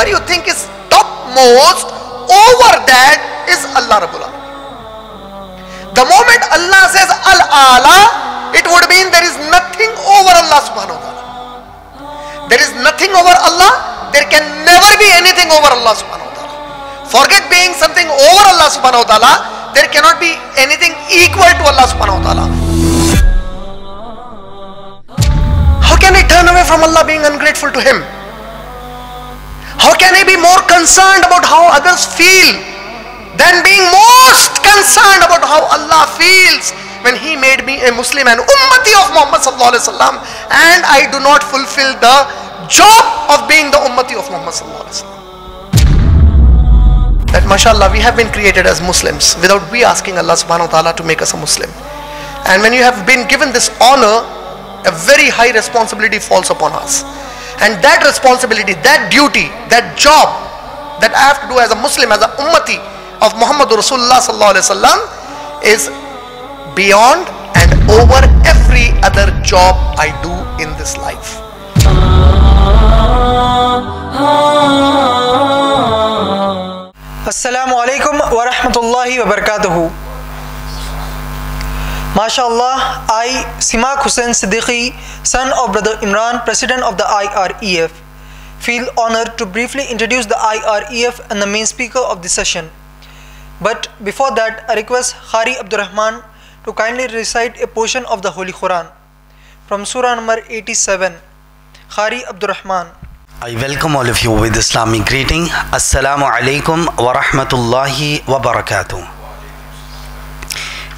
whatever you think is topmost, over that is Allah Rabbul Alamin. The moment Allah says Al-Ala, it would mean there is nothing over Allah Subhanahu wa Ta'ala. There is nothing over Allah, there can never be anything over Allah Subhanahu wa Ta'ala. Forget being something over Allah Subhanahu wa Ta'ala, there cannot be anything equal to Allah Subhanahu wa Ta'ala. How can he turn away from Allah being ungrateful to him? How can he be more concerned about how others feel than being most concerned about how Allah feels when he made me a Muslim and Ummati of Muhammad sallallahu alaihi wasallam, and I do not fulfill the job of being the Ummati of Muhammad sallallahu alaihi wasallam? That mashallah, we have been created as Muslims without we asking Allah subhanahu wa ta'ala to make us a Muslim. And when you have been given this honor, a very high responsibility falls upon us. And that responsibility, that duty, that job that I have to do as a Muslim, as a Ummati of Muhammadur Rasulullah sallallahu alaihi wasallam, is beyond and over every other job I do in this life. Assalamu alaikum wa rahmatullahi wa barakatuhu. MashaAllah, I, Sameer Hussain Siddiqui, son of Brother Imran, President of the IREF, feel honored to briefly introduce the IREF and the main speaker of this session. But before that, I request Khari Abdul Rahman to kindly recite a portion of the Holy Quran from Surah number 87. Khari Abdul Rahman. I welcome all of you with Islamic greeting. Assalamu alaikum wa rahmatullahi wa barakatuh.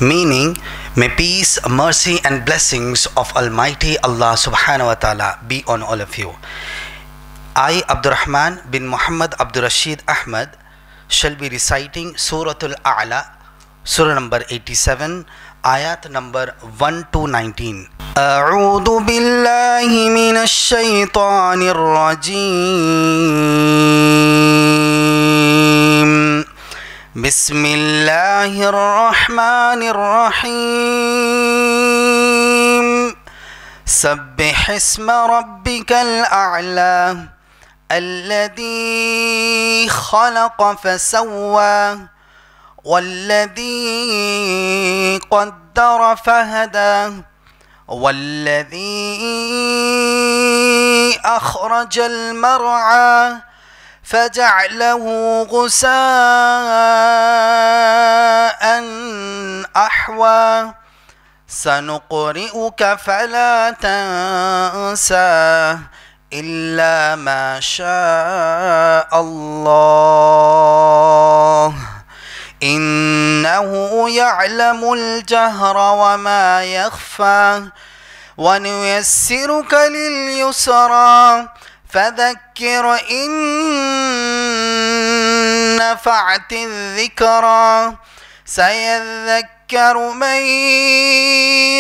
Meaning, may peace, mercy and blessings of Almighty Allah subhanahu wa ta'ala be on all of you. I, Abdul Rahman bin Muhammad Abdul Rashid Ahmed, shall be reciting Surah Ala, Surah number 87, Ayat number 1 to 19. A'udhu billahi minash shaitanir rajim. Bismillahir Rahmanir Rahim. Sabbih isma rabbikal a'la, alladhi khalaqa fasawwa, walladhi qaddara fahada, walladhi akhrajal mar'a فَجَعْلَهُ غُسَاءً أَحْوَى سَنُقْرِئُكَ فَلَا تَنْسَى إِلَّا مَا شَاءَ اللَّهُ إِنَّهُ يَعْلَمُ الْجَهْرَ وَمَا يَخْفَى وَنُيَسِّرُكَ لِلْيُسْرَى فذكر إن نفعت الذكرى سيذكر من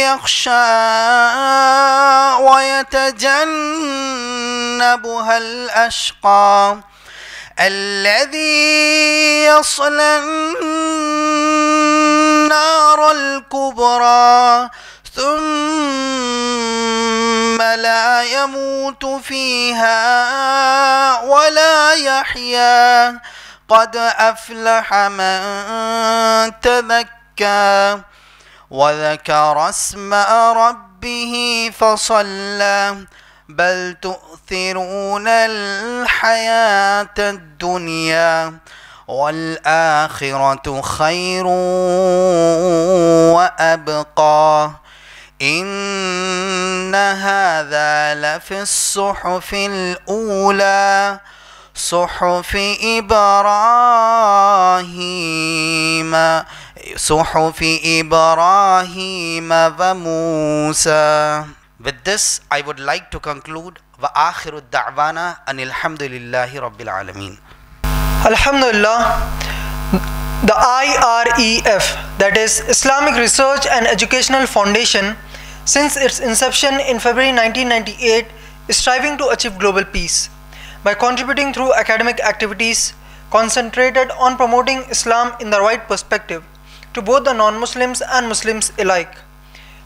يخشى ويتجنبها الأشقى الذي يصلى النار الكبرى ثم لا يموت فيها ولا يحيا قد أفلح من تزكى وذكر اسم ربه فصلى بل تؤثرون الحياة الدنيا والآخرة خير وأبقى إن هذا لفي الصحف الأولى صحف إبراهيم وموسى. With this, I would like to conclude. وآخر الدعوانا أن الحمد لله رب العالمين. Alhamdulillah, the IREF, that is Islamic Research and Educational Foundation, since its inception in February 1998, is striving to achieve global peace by contributing through academic activities concentrated on promoting Islam in the right perspective to both the non-Muslims and Muslims alike.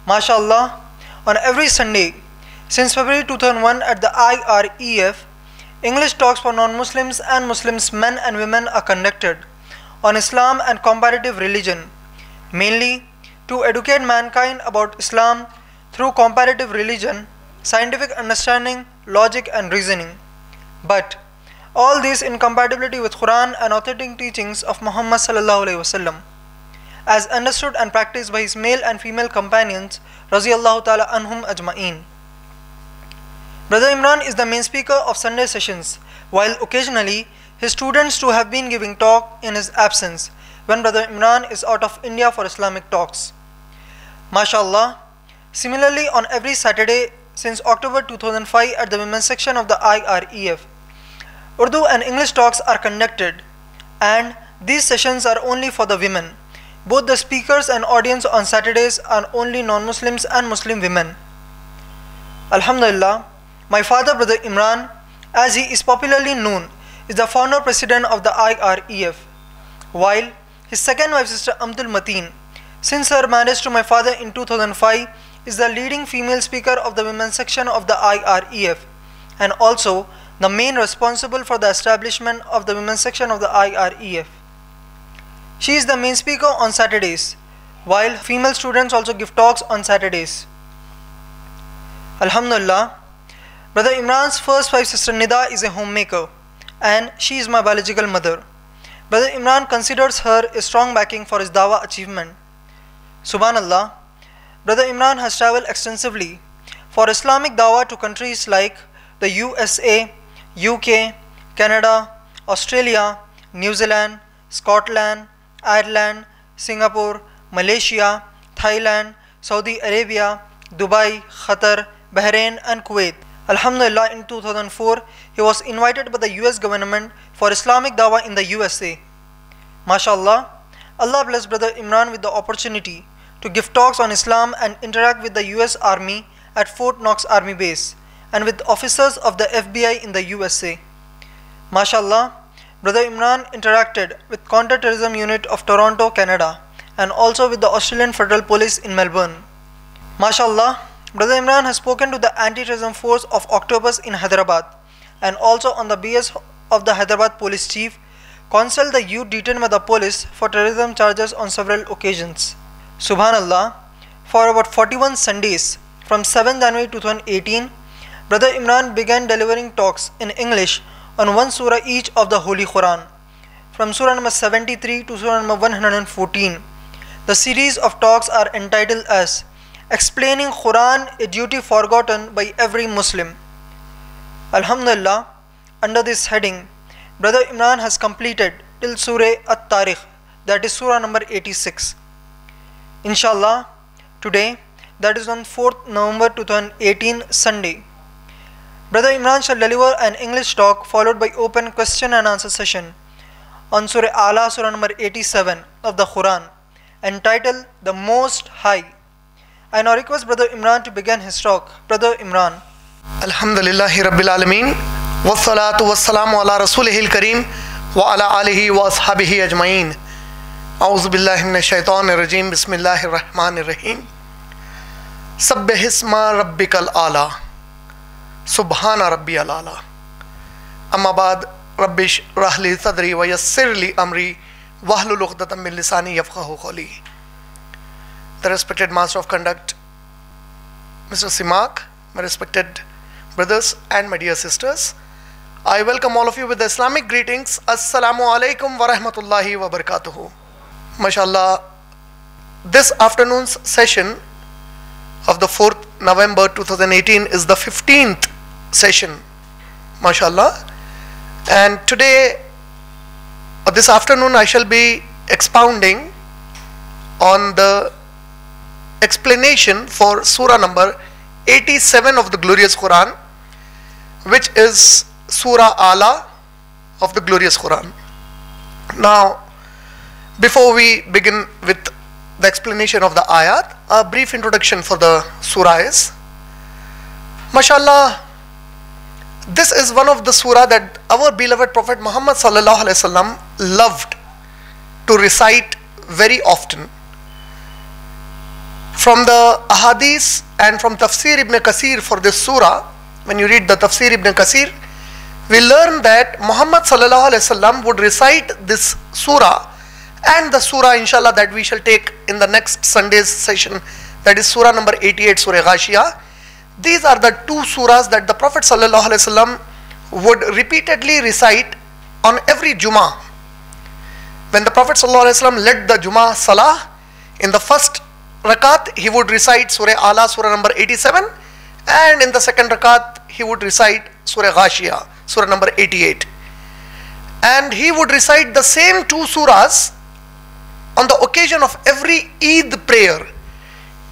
MashaAllah, on every Sunday since February 2001 at the IREF, English talks for non-Muslims and Muslims men and women are conducted on Islam and comparative religion, mainly to educate mankind about Islam through comparative religion, scientific understanding, logic and reasoning. But all this in compatibility with Quran and authentic teachings of Muhammad sallallahu alaihi wasallam, as understood and practiced by his male and female companions radiyallahu ta'ala anhum ajma'in. Brother Imran is the main speaker of Sunday sessions, while occasionally his students too have been giving talk in his absence when Brother Imran is out of India for Islamic talks. MashaAllah. Similarly, on every Saturday since October 2005 at the women's section of the IREF, Urdu and English talks are conducted, and these sessions are only for the women. Both the speakers and audience on Saturdays are only non-Muslims and Muslim women. Alhamdulillah, my father Brother Imran, as he is popularly known, is the founder president of the IREF, while his second wife sister Amtul Mateen, since her marriage to my father in 2005, is the leading female speaker of the women's section of the IREF and also the main responsible for the establishment of the women's section of the IREF. She is the main speaker on Saturdays, while female students also give talks on Saturdays. Alhamdulillah, Brother Imran's first wife sister Nida is a homemaker and she is my biological mother. Brother Imran considers her a strong backing for his dawah achievement. Subhanallah, Brother Imran has travelled extensively for Islamic dawah to countries like the USA, UK, Canada, Australia, New Zealand, Scotland, Ireland, Singapore, Malaysia, Thailand, Saudi Arabia, Dubai, Qatar, Bahrain and Kuwait. Alhamdulillah, in 2004, he was invited by the US government for Islamic dawah in the USA. MashaAllah, Allah bless Brother Imran with the opportunity to give talks on Islam and interact with the US Army at Fort Knox Army Base and with officers of the FBI in the USA. MashaAllah, Brother Imran interacted with Counter-Terrorism Unit of Toronto, Canada and also with the Australian Federal Police in Melbourne. MashaAllah, Brother Imran has spoken to the Anti-Terrorism Force of Octopus in Hyderabad and also on the BS of the Hyderabad Police Chief, counselled the youth detained by the police for terrorism charges on several occasions. Subhanallah, for about 41 Sundays from 7 January 2018, Brother Imran began delivering talks in English on one surah each of the Holy Quran, from surah number 73 to surah number 114. The series of talks are entitled as Explaining Quran, a duty forgotten by every Muslim. Alhamdulillah, under this heading, Brother Imran has completed till Surah At-Tariq, that is Surah number 86. Inshallah, today, that is on 4th November 2018 Sunday, Brother Imran shall deliver an English talk followed by open question and answer session on Surah Ala, Surah number 87 of the Quran, entitled The Most High. I now request Brother Imran to begin his talk. Brother Imran. Alhamdulillahi Rabbil Alameen, wassalatu wassalamu ala rasulihil kareem wa ala alihi wa ashabihi ajma'in. A'udhu billahi minash shaitanir rajeem, bismillahir rahmanir rahim. Sabbih isma rabbikal ala, subhana rabbiyal ala. Amma ba'd, rabbish rahli sadri wa yassirli amri wahlul uqdatan min lisani yafqahu qawli. The respected master of conduct, Mr. Simak, my respected brothers and my dear sisters, I welcome all of you with the Islamic greetings. Assalamu alaikum wa rahmatullahi wa barakatuhu. MashaAllah, this afternoon's session of the 4th November 2018 is the 15th session. MashaAllah. And today, or this afternoon, I shall be expounding on the explanation for surah number 87 of the glorious Quran, which is Surah Ala of the glorious Quran. Now, before we begin with the explanation of the ayat, a brief introduction for the surah is, MashaAllah, this is one of the surah that our beloved Prophet Muhammad sallallahu alaihi wasallam loved to recite very often. From the ahadith and from Tafsir Ibn Kathir for this surah, when you read the Tafsir Ibn Kathir, we learn that Muhammad sallallahu alaihi wasallam would recite this surah and the surah inshallah that we shall take in the next Sunday's session, that is surah number 88, Surah Ghashiyah. These are the two surahs that the Prophet sallallahu alaihi wasallam would repeatedly recite on every Juma. When the Prophet sallallahu alaihi wasallam led the Juma salah, in the first rakat he would recite Surah Ala, surah number 87, and in the second rakat he would recite Surah Ghashiyah, surah number 88, and he would recite the same two surahs on the occasion of every Eid prayer.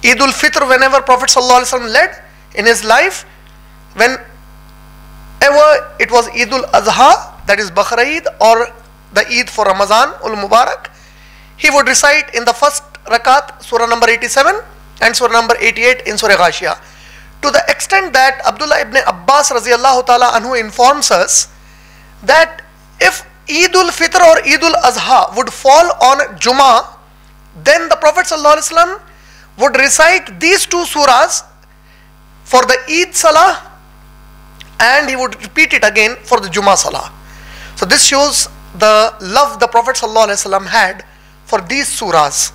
Eid al-Fitr, whenever Prophet ﷺ led in his life, whenever it was Eid al-Azha, that is Bakr Eid or the Eid for Ramazan al-Mubarak, he would recite in the first rakat surah number 87 and surah number 88 in Surah Ghashiyah, to the extent that Abdullah ibn Abbas radiyallahu ta'ala anhu informs us that if Eid al-Fitr or Eid al-Azha would fall on Jummah, then the Prophet sallallahu alaihi wasallam would recite these two surahs for the Eid salah, and he would repeat it again for the Jummah salah. So this shows the love the Prophet sallallahu alaihi wasallam had for these surahs.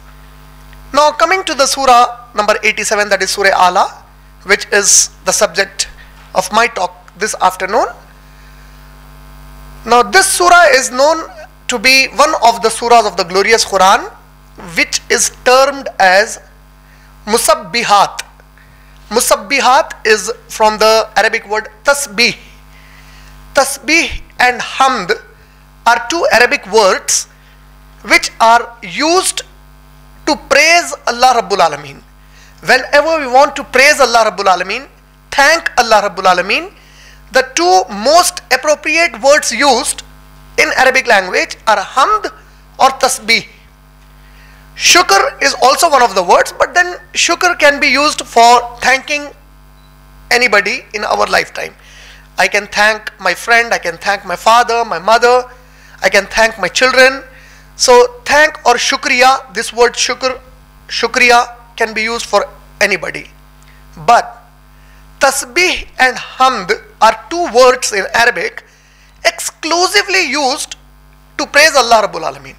Now coming to the surah number 87, that is Surah Ala, which is the subject of my talk this afternoon. Now this surah is known to be one of the surahs of the glorious Quran, which is termed as Musabbihat. Musabbihat is from the Arabic word Tasbih. Tasbih and Hamd are two Arabic words which are used to praise Allah Rabbul Alameen. Whenever we want to praise Allah Rabbul Alameen, thank Allah Rabbul Alameen, the two most appropriate words used in Arabic language are Hamd or Tasbih. Shukr is also one of the words, but then shukr can be used for thanking anybody in our lifetime. I can thank my friend, I can thank my father, my mother, I can thank my children. So thank or shukriya, this word shukr, shukriya can be used for anybody. But Tasbih and Hamd are two words in Arabic exclusively used to praise Allah Rabbul Alameen.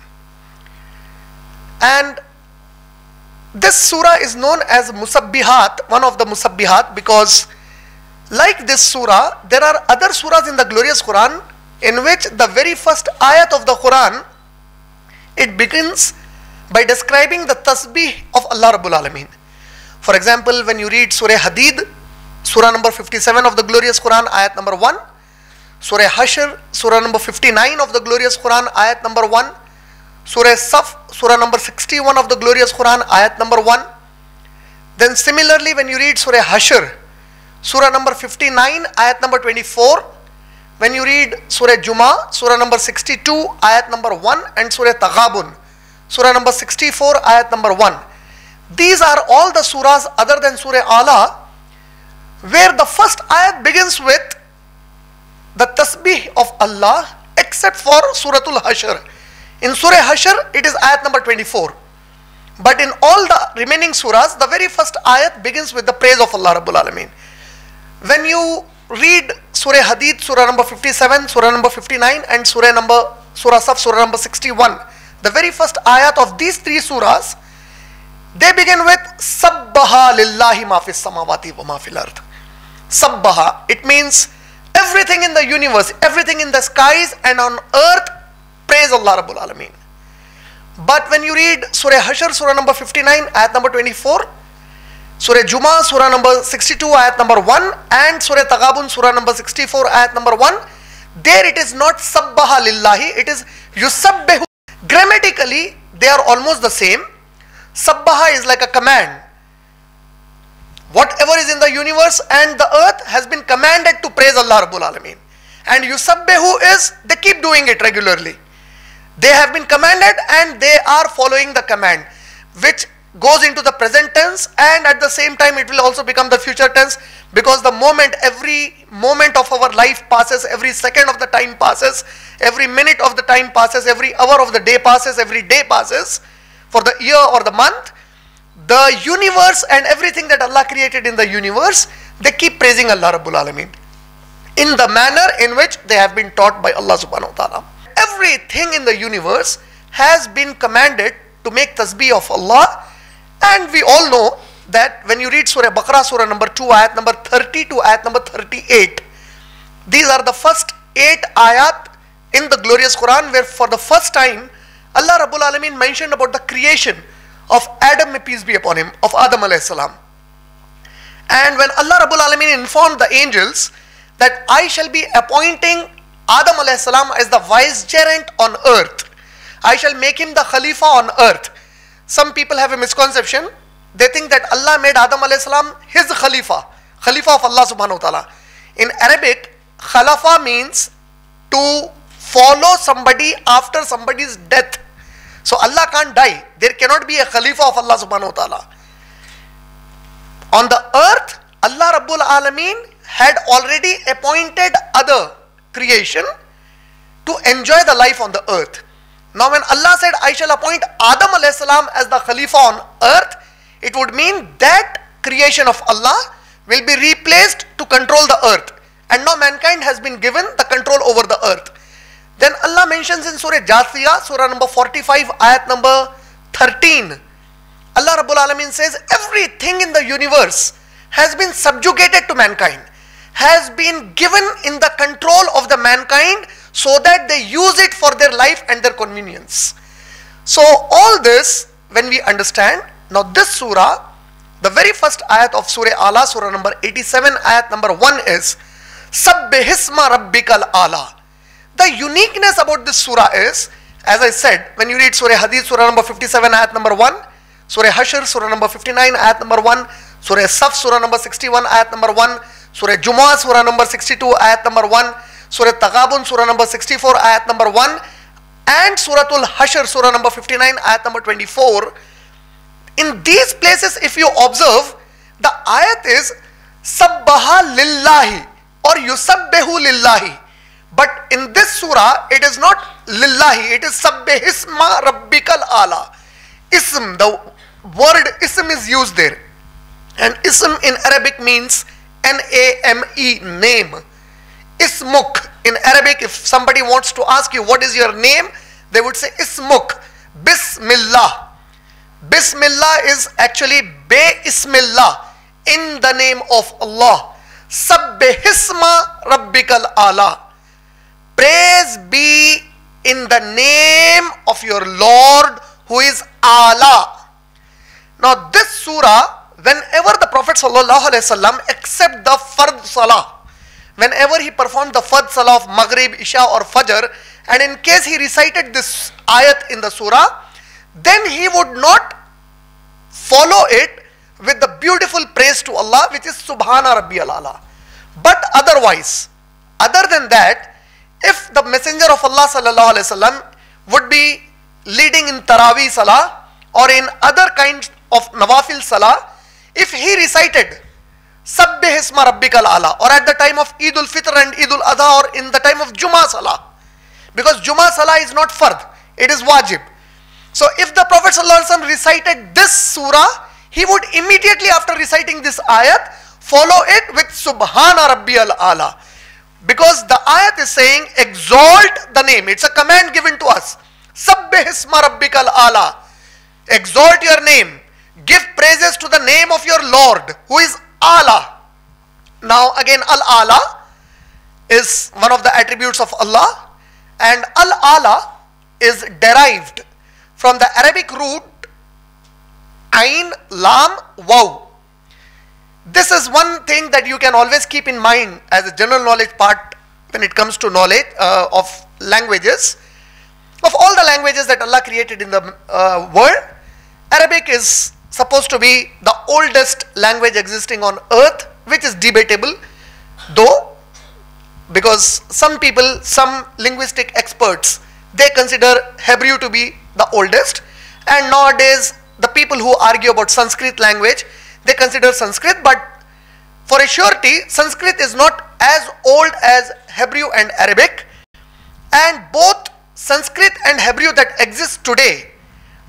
And this surah is known as Musabbihat, one of the Musabbihat, because like this surah, there are other surahs in the glorious Quran in which the very first ayat of the Quran, it begins by describing the tasbih of Allah Rabbul Alameen. For example, when you read Surah Hadid, Surah number 57 of the glorious Quran, ayat number 1. Surah Hashr, Surah number 59 of the glorious Quran, ayat number 1. Surah Saf, Surah number 61 of the glorious Quran, ayat number 1. Then similarly, when you read Surah Hashr, Surah number 59, ayat number 24. When you read Surah Juma, Surah number 62, ayat number 1. And Surah Taghabun, Surah number 64, ayat number 1. These are all the surahs other than Surah Ala, where the first ayat begins with the tasbih of Allah, except for Suratul Hashr. In Surah Hashr, it is ayat number 24. But in all the remaining surahs, the very first ayat begins with the praise of Allah Rabbul Alameen. When you read Surah Hadid, Surah number 57, Surah number 59, and Surah Saf, Surah number 61, the very first ayat of these three surahs, they begin with Sabbaha lillahi ma fis samawati wa ma fil ard. Sabbaha, it means everything in the universe, everything in the skies and on earth, praise Allah Rabbul Alameen. But when you read Surah Hashr, Surah number 59, ayat number 24, Surah Juma, Surah number 62, ayat number 1, and Surah Taghabun, Surah number 64, ayat number 1, there it is not Sabbaha lillahi, it is Yusabbihu. Grammatically, they are almost the same. Sabbaha is like a command. Whatever is in the universe and the earth has been commanded to praise Allah Rabbul Alameen. And Yusabbihu is, they keep doing it regularly. They have been commanded and they are following the command, which goes into the present tense, and at the same time it will also become the future tense, because the moment, every moment of our life passes, every second of the time passes, every minute of the time passes, every hour of the day passes, every day passes, for the year or the month, the universe and everything that Allah created in the universe, they keep praising Allah Rabbul Alameen. in the manner in which they have been taught by Allah subhanahu wa ta'ala. Everything in the universe has been commanded to make tasbih of Allah, and we all know that when you read Surah Baqarah, Surah number 2, ayat number 30 to ayat number 38, these are the first 8 ayat in the glorious Quran where for the first time Allah Rabbul Alameen mentioned about the creation of Adam, may peace be upon him, of Adam alayhi salam. And when Allah Rabbul Alameen informed the angels that I shall be appointing Adam alayhi salam as the vicegerent on earth, I shall make him the Khalifa on earth. Some people have a misconception. They think that Allah made Adam alayhi salam his Khalifa, Khalifa of Allah subhanahu wa ta'ala. In Arabic, Khalafa means to follow somebody after somebody's death. So Allah can't die. There cannot be a Khalifa of Allah subhanahu wa ta'ala. On the earth, Allah Rabbul Alameen had already appointed other creation to enjoy the life on the earth. Now when Allah said, I shall appoint Adam alayhi salam as the Khalifa on earth, it would mean that creation of Allah will be replaced to control the earth. And now mankind has been given the control over the earth. Then Allah mentions in Surah Jathiyah, Surah number 45, ayat number 13. Allah Rabbul Alameen says, everything in the universe has been subjugated to mankind, has been given in the control of the mankind so that they use it for their life and their convenience. So all this, when we understand, now this surah, the very first ayat of Surah Ala, Surah number 87, ayat number 1 is, Sabbihisma Rabbikal Ala. The uniqueness about this surah is, as I said, when you read Surah Hadid, Surah number 57, ayat number 1, Surah Hashr, Surah number 59, ayat number 1, Surah Saf, Surah number 61, ayat number 1, Surah Juma, Surah number 62, ayat number 1, Surah Taghabun, Surah number 64, ayat number 1, and Suratul Hashr, Surah number 59, ayat number 24. In these places, if you observe, the ayat is Sabbaha Lillahi or Yusabbehu Lillahi. But in this surah, it is not Lillahi, it is Sabbihisma Rabbikal Ala. Ism, the word ism is used there. And ism in Arabic means N-A-M-E, name. Ismuk, in Arabic, if somebody wants to ask you, what is your name? They would say Ismuk, Bismillah. Bismillah is actually Bismillah, in the name of Allah. Sabbihisma Rabbikal Ala. Praise be in the name of your Lord who is Allah. Now this surah, whenever the Prophet ﷺ accept the Fard Salah, whenever he performed the Fard Salah of Maghrib, Isha or Fajr, and in case he recited this ayat in the surah, then he would not follow it with the beautiful praise to Allah, which is Subhana Rabbiyal Ala. But otherwise, other than that, if the Messenger of Allah sallallahu alaihi wasallam would be leading in Taraweeh Salah or in other kinds of Nawafil Salah, if he recited Sabbihisma Rabbikal Ala, or at the time of Eid al-Fitr and Eid al-Adha, or in the time of Juma Salah, because Juma Salah is not fard, it is wajib. So if the Prophet ﷺ recited this surah, he would immediately after reciting this ayat, follow it with Subhana Rabbiyal Ala. Because the ayat is saying, exalt the name. It's a command given to us. Sabbihisma Rabbikal Ala. Exalt your name. Give praises to the name of your Lord, who is Allah. Now again, Al-Ala is one of the attributes of Allah. And Al-Ala is derived from the Arabic root Ain, Lam, Waw. This is one thing that you can always keep in mind as a general knowledge part when it comes to knowledge of languages. Of all the languages that Allah created in the world, Arabic is supposed to be the oldest language existing on earth, which is debatable, though, because some people, some linguistic experts, they consider Hebrew to be the oldest, and nowadays the people who argue about Sanskrit language, they consider Sanskrit, but for a surety Sanskrit is not as old as Hebrew and Arabic, and both Sanskrit and Hebrew that exist today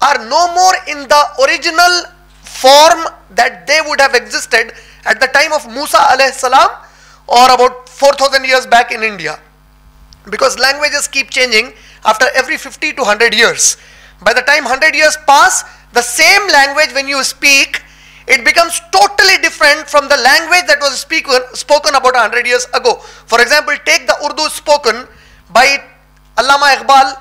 are no more in the original form that they would have existed at the time of Musa alayhi salam or about 4,000 years back in India, because languages keep changing after every 50 to 100 years. By the time 100 years pass, the same language when you speak, it becomes totally different from the language that was spoken about 100 years ago. For example, take the Urdu spoken by Allama Iqbal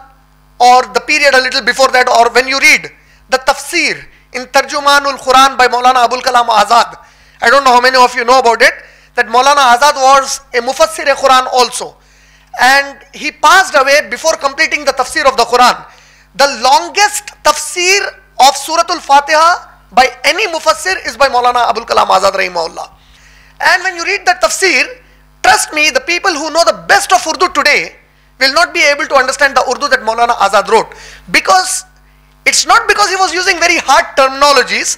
or the period a little before that, or when you read the tafsir in Tarjuman-ul-Quran by Maulana Abul Kalam Azad. I don't know how many of you know about it, that Maulana Azad was a Mufassir-e-Quran also. And he passed away before completing the tafsir of the Quran. The longest tafsir of Suratul Fatiha by any Mufassir is by Maulana Abul Kalam Azad Rahimahullah. And when you read that tafsir, trust me, the people who know the best of Urdu today will not be able to understand the Urdu that Maulana Azad wrote. Because it's not because he was using very hard terminologies,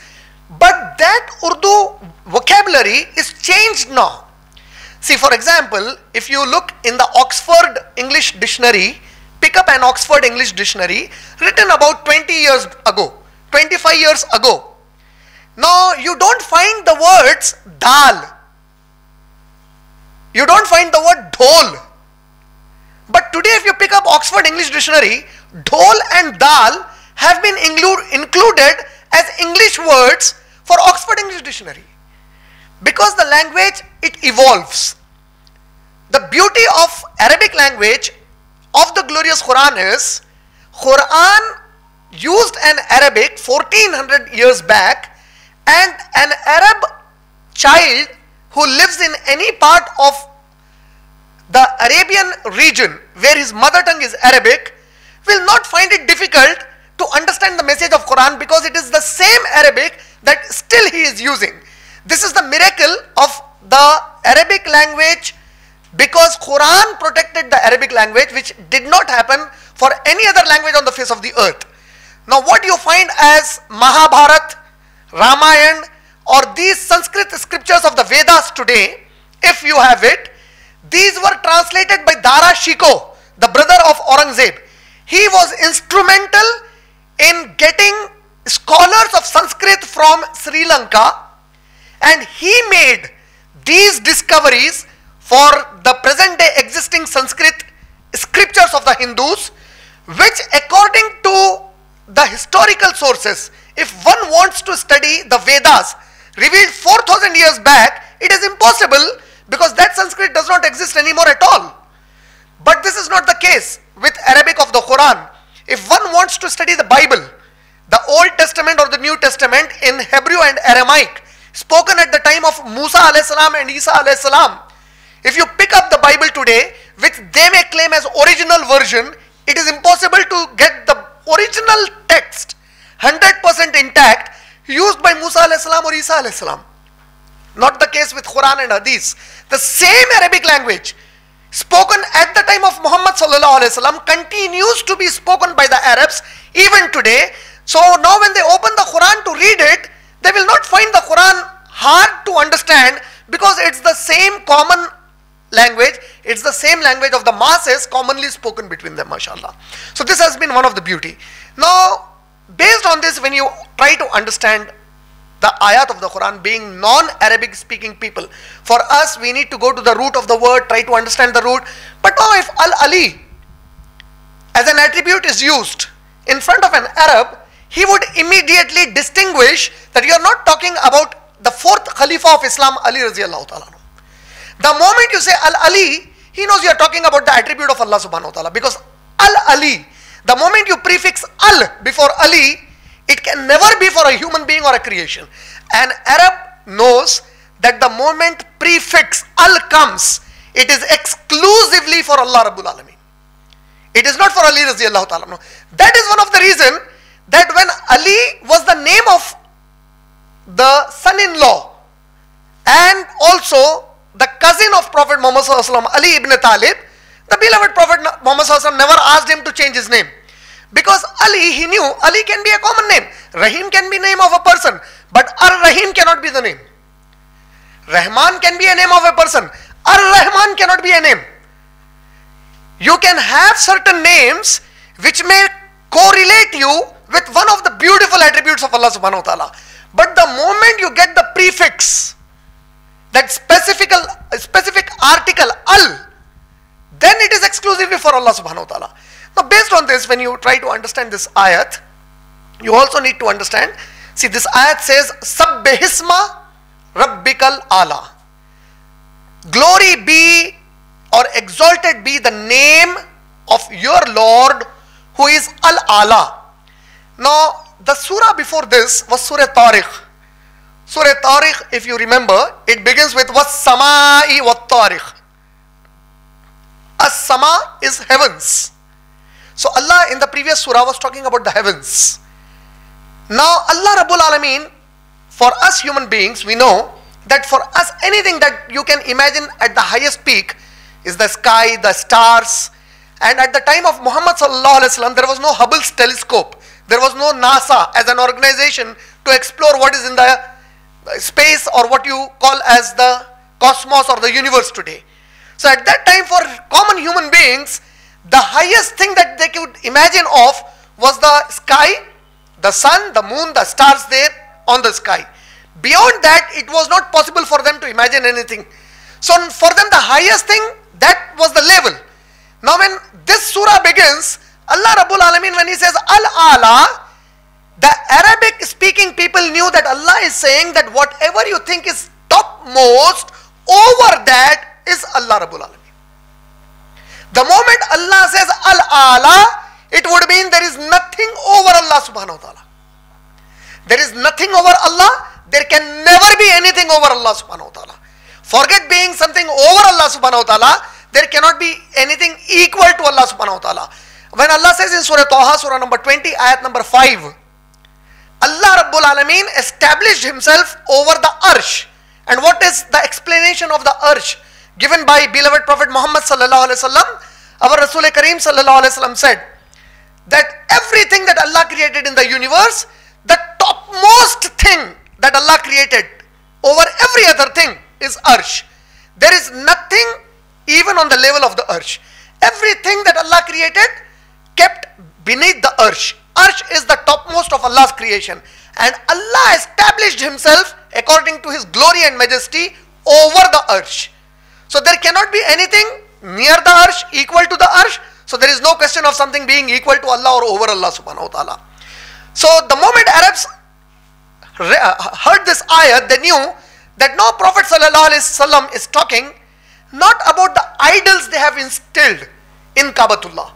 but that Urdu vocabulary is changed now. See, for example, if you look in the Oxford English Dictionary, pick up an Oxford English Dictionary written about 20 years ago, 25 years ago. Now, you don't find the words dal. You don't find the word dhol. But today, if you pick up Oxford English Dictionary, dhol and dal have been included as English words for Oxford English Dictionary. Because the language, it evolves. The beauty of Arabic language of the glorious Quran is, Quran used an Arabic 1400 years back, and an Arab child who lives in any part of the Arabian region where his mother tongue is Arabic will not find it difficult to understand the message of Quran, because it is the same Arabic that still he is using. This is the miracle of the Arabic language, because Quran protected the Arabic language, which did not happen for any other language on the face of the earth. Now what you find as Mahabharata, Ramayana, or these Sanskrit scriptures of the Vedas today, if you have it, these were translated by Dara Shikoh, the brother of Aurangzeb. He was instrumental in getting scholars of Sanskrit from Sri Lanka, and he made these discoveries for the present day existing Sanskrit scriptures of the Hindus, which according to the historical sources, if one wants to study the Vedas revealed 4,000 years back, it is impossible, because that Sanskrit does not exist anymore at all. But this is not the case with Arabic of the Quran. If one wants to study the Bible, the Old Testament or the New Testament in Hebrew and Aramaic, spoken at the time of Musa alayhis salam and Isa alayhis salam, if you pick up the Bible today, which they may claim as original version, it is impossible to get the original text 100% intact, used by Musa alayhis salam or Isa alayhis salam. Not the case with Quran and Hadith. The same Arabic language spoken at the time of Muhammad sallallahu alayhi wasallam continues to be spoken by the Arabs even today. So now when they open the Quran to read it, they will not find the Quran hard to understand, because it's the same common language. It's the same language of the masses commonly spoken between them, mashallah. So this has been one of the beauty. Now, based on this, when you try to understand the ayat of the Quran, being non-Arabic speaking people, for us, we need to go to the root of the word, try to understand the root. But now if Al-Ali as an attribute is used in front of an Arab, he would immediately distinguish that you are not talking about the fourth Khalifa of Islam, Ali radiallahu ta'ala. The moment you say Al-Ali, he knows you are talking about the attribute of Allah subhanahu wa ta'ala, because Al-Ali, the moment you prefix Al before Ali, it can never be for a human being or a creation. An Arab knows that the moment prefix Al comes, it is exclusively for Allah Rabbul Alameen. It is not for Ali Raziallahu Ta'ala. No. That is one of the reasons that when Ali was the name of the son-in-law and also the cousin of Prophet Muhammad Sallallahu Alaihi Wasallam, Ali ibn Talib, the beloved Prophet Muhammad ﷺ never asked him to change his name. Because Ali, he knew Ali can be a common name. Rahim can be name of a person. But Ar-Rahim cannot be the name. Rahman can be a name of a person. Ar-Rahman cannot be a name. You can have certain names which may correlate you with one of the beautiful attributes of Allah subhanahu wa ta'ala. But the moment you get the prefix, that specific article al, then it is exclusively for Allah subhanahu wa ta'ala. Now based on this, when you try to understand this ayat, you also need to understand, see this ayat says sabbihisma rabbikal ala, glory be or exalted be the name of your Lord who is al-ala. Now the surah before this was Surah Tariq. Surah Tariq, if you remember, it begins with was-samai wat-tariq. As-sama is heavens. So Allah in the previous surah was talking about the heavens. Now Allah Rabbul Alameen, for us human beings, we know that for us anything that you can imagine at the highest peak is the sky, the stars. And at the time of Muhammad sallallahu alaihi wasallam, there was no Hubble's telescope. There was no NASA as an organization to explore what is in the space or what you call as the cosmos or the universe today. So at that time, for common human beings, the highest thing that they could imagine of was the sky, the sun, the moon, the stars there on the sky. Beyond that, it was not possible for them to imagine anything. So for them, the highest thing, that was the level. Now when this surah begins, Allah Rabbul Alameen, when he says Al-Ala, the Arabic speaking people knew that Allah is saying that whatever you think is topmost, over that is Allah Rabbul Alameen. The moment Allah says Al-Ala, it would mean there is nothing over Allah subhanahu wa ta'ala. There is nothing over Allah. There can never be anything over Allah subhanahu wa ta'ala. Forget being something over Allah subhanahu wa ta'ala. There cannot be anything equal to Allah subhanahu wa ta'ala. When Allah says in Surah Ta Ha, Surah number 20, Ayat number 5, Allah Rabbul Alameen established himself over the Arsh. And what is the explanation of the Arsh given by beloved Prophet Muhammad sallallahu alaihi wasallam? Our Rasul Kareem sallallahu alaihi wasallam said that everything that Allah created in the universe, the topmost thing that Allah created over every other thing is Arsh. There is nothing even on the level of the Arsh. Everything that Allah created kept beneath the Arsh. Arsh is the topmost of Allah's creation, and Allah established himself according to his glory and majesty over the Arsh. So there cannot be anything near the Arsh, equal to the Arsh. So there is no question of something being equal to Allah or over Allah subhanahu wa ta'ala. So the moment Arabs heard this ayah, they knew that no, Prophet sallallahu alaihi wasallam is talking not about the idols they have instilled in Kaabatullah.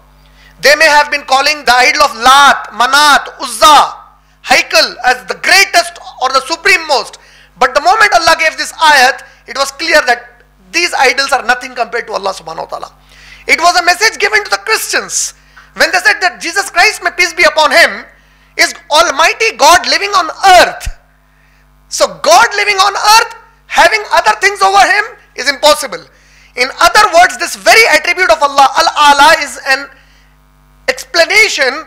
They may have been calling the idol of Lat, Manat, Uzza, Haikal as the greatest or the supreme most. But the moment Allah gave this ayat, it was clear that these idols are nothing compared to Allah subhanahu wa ta'ala. It was a message given to the Christians when they said that Jesus Christ, may peace be upon him, is Almighty God living on earth. So God living on earth, having other things over him is impossible. In other words, this very attribute of Allah, Al-Ala, is an explanation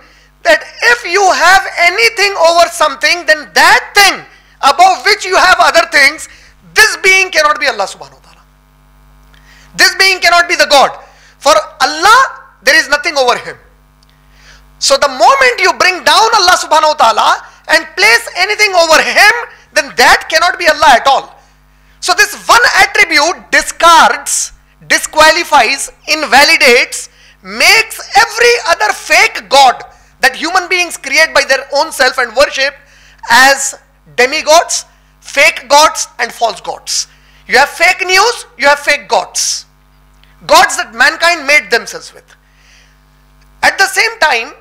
that if you have anything over something, then that thing above which you have other things, this being cannot be Allah subhanahu wa ta'ala. This being cannot be the God. For Allah, there is nothing over him. So the moment you bring down Allah subhanahu wa ta'ala and place anything over him, then that cannot be Allah at all. So this one attribute discards, disqualifies, invalidates, makes every other fake god that human beings create by their own self and worship as demigods, fake gods and false gods. You have fake news, you have fake gods. Gods that mankind made themselves with. At the same time,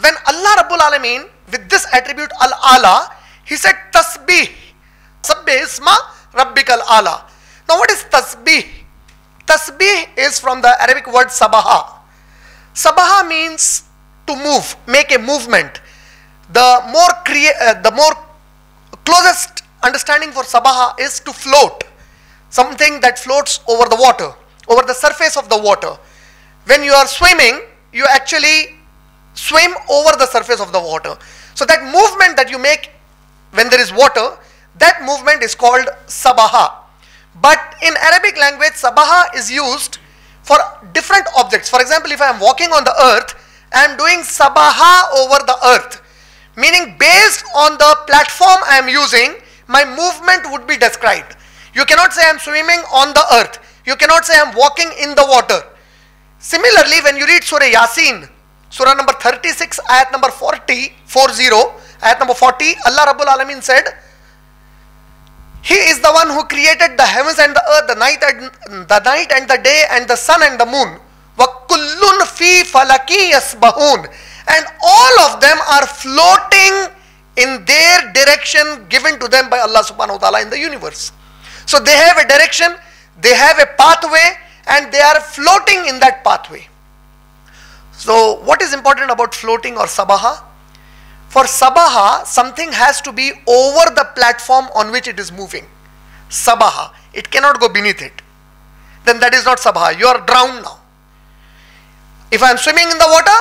when Allah Rabbul Alameen, with this attribute Al-Ala, he said Tasbih, Sabbihisma Rabbikal Ala. Now what is Tasbih? Tasbih is from the Arabic word Sabaha. Sabaha means to move, make a movement. The more closest understanding for sabaha is to float. Something that floats over the water, over the surface of the water. When you are swimming, you actually swim over the surface of the water. So that movement that you make when there is water, that movement is called sabaha. But in Arabic language, sabaha is used for different objects. For example, if I am walking on the earth, I am doing sabaha over the earth. Meaning based on the platform I am using, my movement would be described. You cannot say I am swimming on the earth. You cannot say I'm walking in the water. Similarly, when you read Surah Yaseen, Surah number 36, ayat number 40, Allah Rabbul Alameen said, He is the one who created the heavens and the earth, the night and the day, and the sun and the moon. وَكُلٌّ فِي فَلَكٍ يَسْبَحُونَ. And all of them are floating in their direction given to them by Allah subhanahu wa ta'ala in the universe. So they have a direction, they have a pathway, and they are floating in that pathway. So what is important about floating or sabaha? For sabaha, something has to be over the platform on which it is moving. Sabaha, it cannot go beneath it. Then that is not sabaha, you are drowned now. If I am swimming in the water,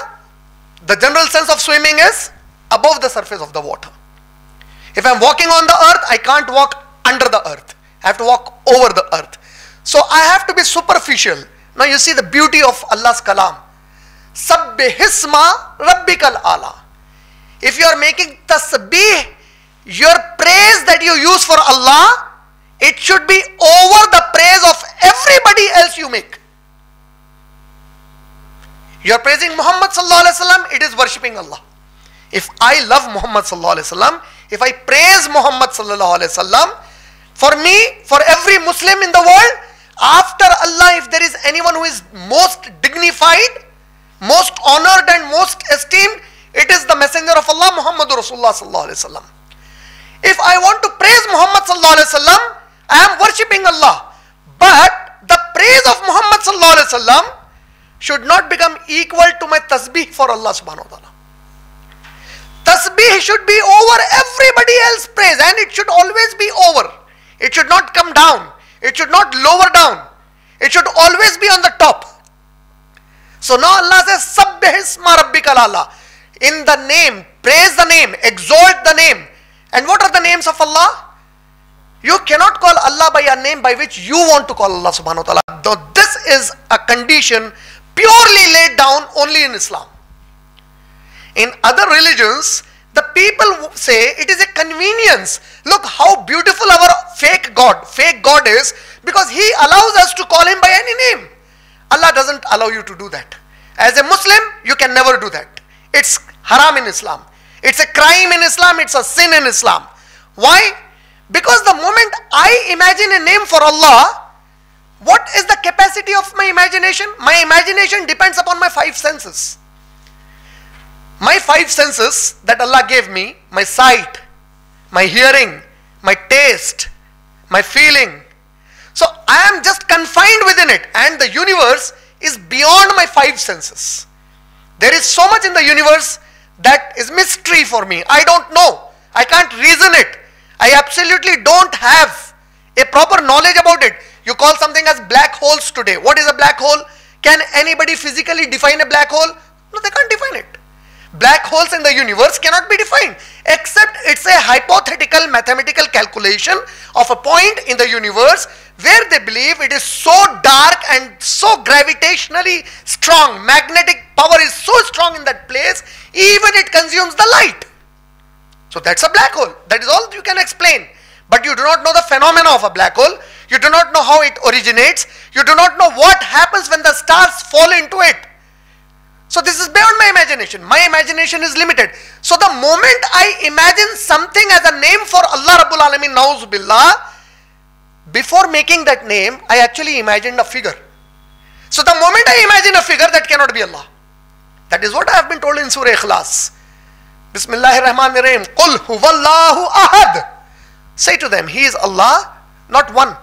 the general sense of swimming is above the surface of the water. If I am walking on the earth, I can't walk under the earth. I have to walk over the earth. So I have to be superficial. Now you see the beauty of Allah's kalam. Sabbihisma rabbikal ala. If you are making tasbih, your praise that you use for Allah, it should be over the praise of everybody else you make. You are praising Muhammad sallallahu alaihi wasallam, it is worshipping Allah. If I love Muhammad sallallahu alaihi wasallam, if I praise Muhammad sallallahu alaihi wasallam, for me, for every Muslim in the world, after Allah, if there is anyone who is most dignified, most honored and most esteemed, it is the messenger of Allah, Muhammad Rasulullah sallallahu alaihi wasallam. If I want to praise Muhammad sallallahu alaihi wasallam, I am worshipping Allah. But the praise of Muhammad sallallahu alaihi wasallam should not become equal to my tasbih for Allah subhanahu wa ta'ala. Tasbih should be over everybody else's praise, and it should always be over. It should not come down. It should not lower down. It should always be on the top. So now Allah says, Sabbihisma rabbikal ala. In the name, praise the name, exalt the name. And what are the names of Allah? You cannot call Allah by a name by which you want to call Allah subhanahu wa ta'ala. Though this is a condition purely laid down only in Islam. In other religions, the people say it is a convenience. Look how beautiful our fake God is, because he allows us to call him by any name. Allah doesn't allow you to do that. As a Muslim, you can never do that. It's haram in Islam. It's a crime in Islam. It's a sin in Islam. Why? Because the moment I imagine a name for Allah, what is the capacity of my imagination? My imagination depends upon my five senses. My five senses that Allah gave me, my sight, my hearing, my taste, my feeling. So I am just confined within it, and the universe is beyond my five senses. There is so much in the universe that is mystery for me. I don't know. I can't reason it. I absolutely don't have a proper knowledge about it. You call something as black holes today. What is a black hole? Can anybody physically define a black hole? No, they can't define it. Black holes in the universe cannot be defined, except it's a hypothetical mathematical calculation of a point in the universe where they believe it is so dark and so gravitationally strong, magnetic power is so strong in that place, even it consumes the light. So that's a black hole. That is all you can explain. But you do not know the phenomena of a black hole. You do not know how it originates. You do not know what happens when the stars fall into it. So this is beyond my imagination. My imagination is limited. So the moment I imagine something as a name for Allah Rabbul Alameen, Nauzu Billah, before making that name, I actually imagined a figure. So the moment I imagine a figure, that cannot be Allah. That is what I have been told in Surah Ikhlas. Bismillahirrahmanirrahim. Qul huwallahu ahad. Say to them, He is Allah, not one.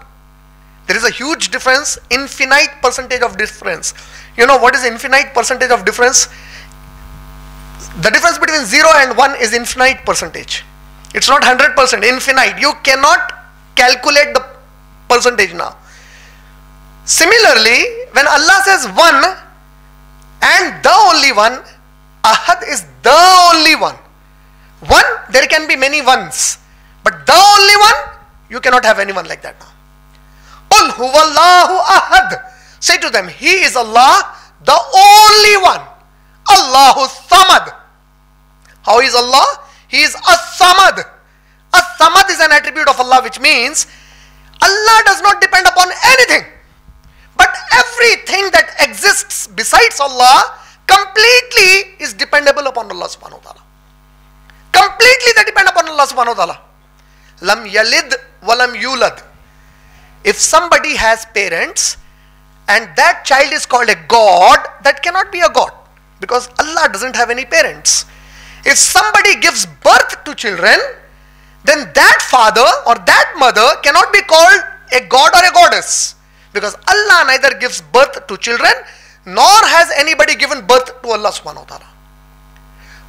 There is a huge difference, infinite percentage of difference. You know what is infinite percentage of difference? The difference between 0 and 1 is infinite percentage. It's not 100%, infinite. You cannot calculate the percentage now. Similarly, when Allah says one and the only one, Ahad is the only one. One, there can be many ones. But the only one, you cannot have anyone like that now. Qul huwallahu ahad. Say to them, He is Allah, the only one. Allahu Samad. How is Allah? He is As-Samad. As-Samad is an attribute of Allah, which means Allah does not depend upon anything. everything that exists besides Allah completely is dependable upon Allah subhanahu wa ta'ala. Completely they depend upon Allah subhanahu wa ta'ala. Lam yalid walam yulad. If somebody has parents and that child is called a god, that cannot be a god because Allah doesn't have any parents. If somebody gives birth to children, then that father or that mother cannot be called a god or a goddess, because Allah neither gives birth to children nor has anybody given birth to Allah subhanahu wa ta'ala.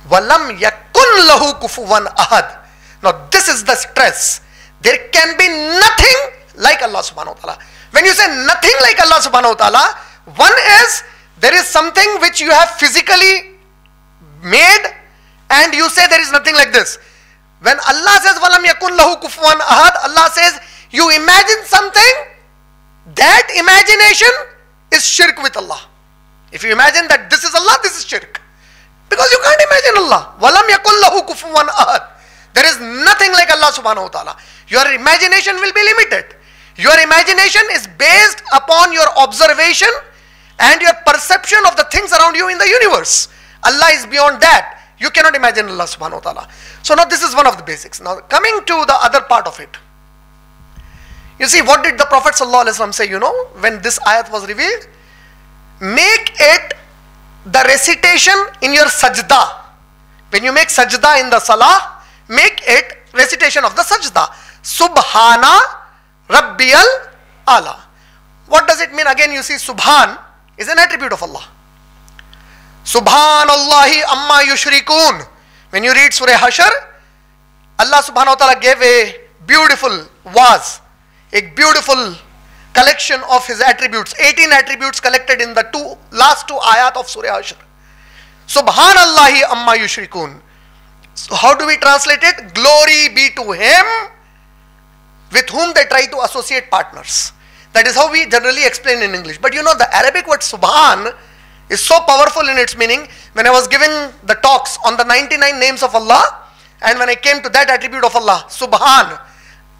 Walam yakun lahu kufuwan ahad. Now this is the stress. There can be nothing like Allah subhanahu wa ta'ala. When you say nothing like Allah subhanahu wa ta'ala, one is there is something which you have physically made and you say there is nothing like this. When Allah says walam yakun lahu kufuwan ahad, Allah says you imagine something, that imagination is shirk with Allah. If you imagine that this is Allah, this is shirk. Because you can't imagine Allah. Walam yakun lahu kufuwan ahad. There is nothing like Allah subhanahu wa ta'ala. Your imagination will be limited. Your imagination is based upon your observation and your perception of the things around you in the universe. Allah is beyond that. You cannot imagine Allah subhanahu wa ta'ala. So now this is one of the basics. Now coming to the other part of it. You see, what did the Prophet ﷺ say, you know, when this ayat was revealed? Make it the recitation in your sajda. When you make sajda in the salah, make it recitation of the sajda. Subhana Rabbiyal Ala. What does it mean? Again, you see, Subhan is an attribute of Allah. Subhanallahi amma yushrikun. When you read Surah Hashr, Allah subhanahu wa ta'ala gave a beautiful verse. A beautiful collection of his attributes, 18 attributes collected in the last two ayat of Surah Hashr. Subhanallahi amma yushrikun. So how do we translate it? Glory be to him with whom they try to associate partners. That is how we generally explain in English. But you know, the Arabic word subhan is so powerful in its meaning. When I was giving the talks on the 99 names of Allah, and when I came to that attribute of Allah, subhan,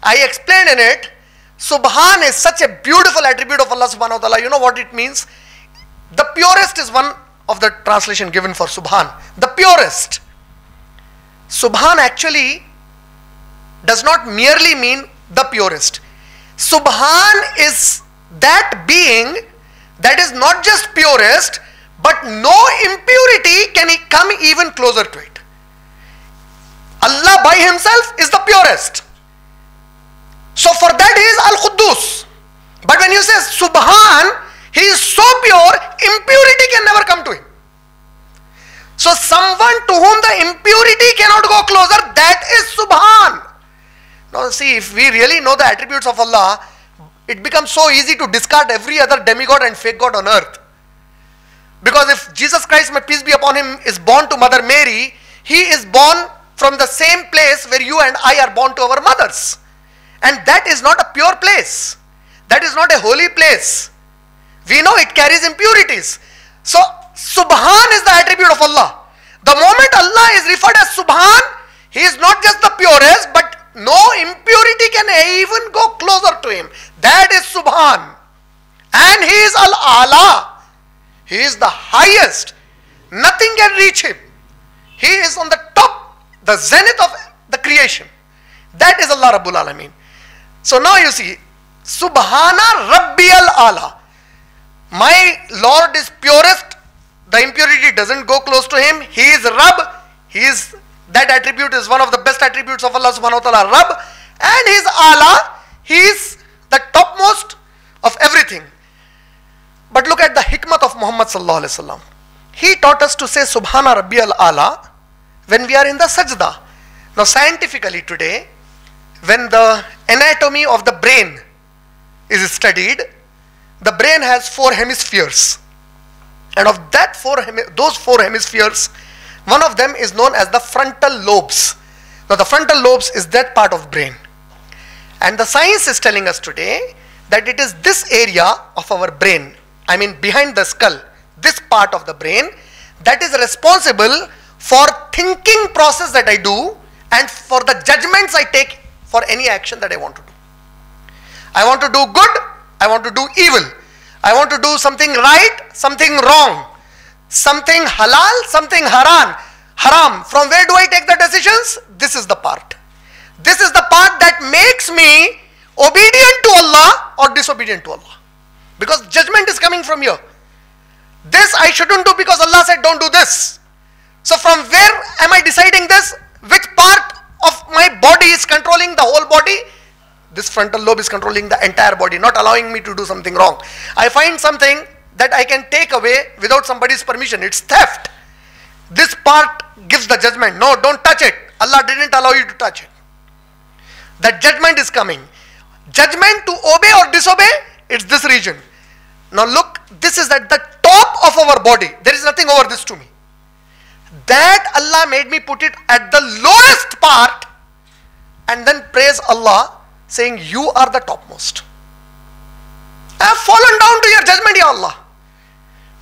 I explained in it, Subhan is such a beautiful attribute of Allah subhanahu wa ta'ala. You know what it means? The purest is one of the translation given for Subhan. The purest. Subhan actually does not merely mean the purest. Subhan is that being that is not just purest, but no impurity can come even closer to it. Allah by himself is the purest. So for that he is Al-Quddus. But when you say Subhan, he is so pure, impurity can never come to him. So someone to whom the impurity cannot go closer, that is Subhan. Now see, if we really know the attributes of Allah, it becomes so easy to discard every other demigod and fake god on earth. Because if Jesus Christ, may peace be upon him, is born to Mother Mary, he is born from the same place where you and I are born to our mothers. And that is not a pure place. That is not a holy place. We know it carries impurities. So, Subhan is the attribute of Allah. The moment Allah is referred as Subhan, he is not just the purest, but no impurity can even go closer to him. That is Subhan. And he is Al-Ala. He is the highest. Nothing can reach him. He is on the top, the zenith of the creation. That is Allah Rabbul Alameen. So now you see, Subhana Rabbiyal Ala. My Lord is purest. The impurity doesn't go close to him. He is Rabb. He is, that attribute is one of the best attributes of Allah subhanahu wa ta'ala, Rabb. And he is Ala. He is the topmost of everything. But look at the hikmat of Muhammad sallallahu alayhi wa sallam. He taught us to say Subhana Rabbiyal Ala when we are in the sajda. Now scientifically today, when the anatomy of the brain is studied, the brain has four hemispheres, and of that those four hemispheres, one of them is known as the frontal lobes. Now the frontal lobes is that part of brain, and the science is telling us today that it is this area of our brain, I mean behind the skull, this part of the brain, that is responsible for thinking process that I do and for the judgments I take for any action that I want to do. I want to do good, I want to do evil. I want to do something right, something wrong, something halal, something haram. From where do I take the decisions? This is the part. This is the part that makes me obedient to Allah or disobedient to Allah. Because judgment is coming from here. This I shouldn't do because Allah said don't do this. So from where am I deciding this? Which part of my body is controlling the whole body? This frontal lobe is controlling the entire body, not allowing me to do something wrong. I find something that I can take away without somebody's permission. It's theft. This part gives the judgment. No, don't touch it. Allah didn't allow you to touch it. That judgment is coming. Judgment to obey or disobey, it's this region. Now look, this is at the top of our body. There is nothing over this to me. That Allah made me put it at the lowest part and then praise Allah saying you are the topmost. I have fallen down to your judgment, Ya Allah.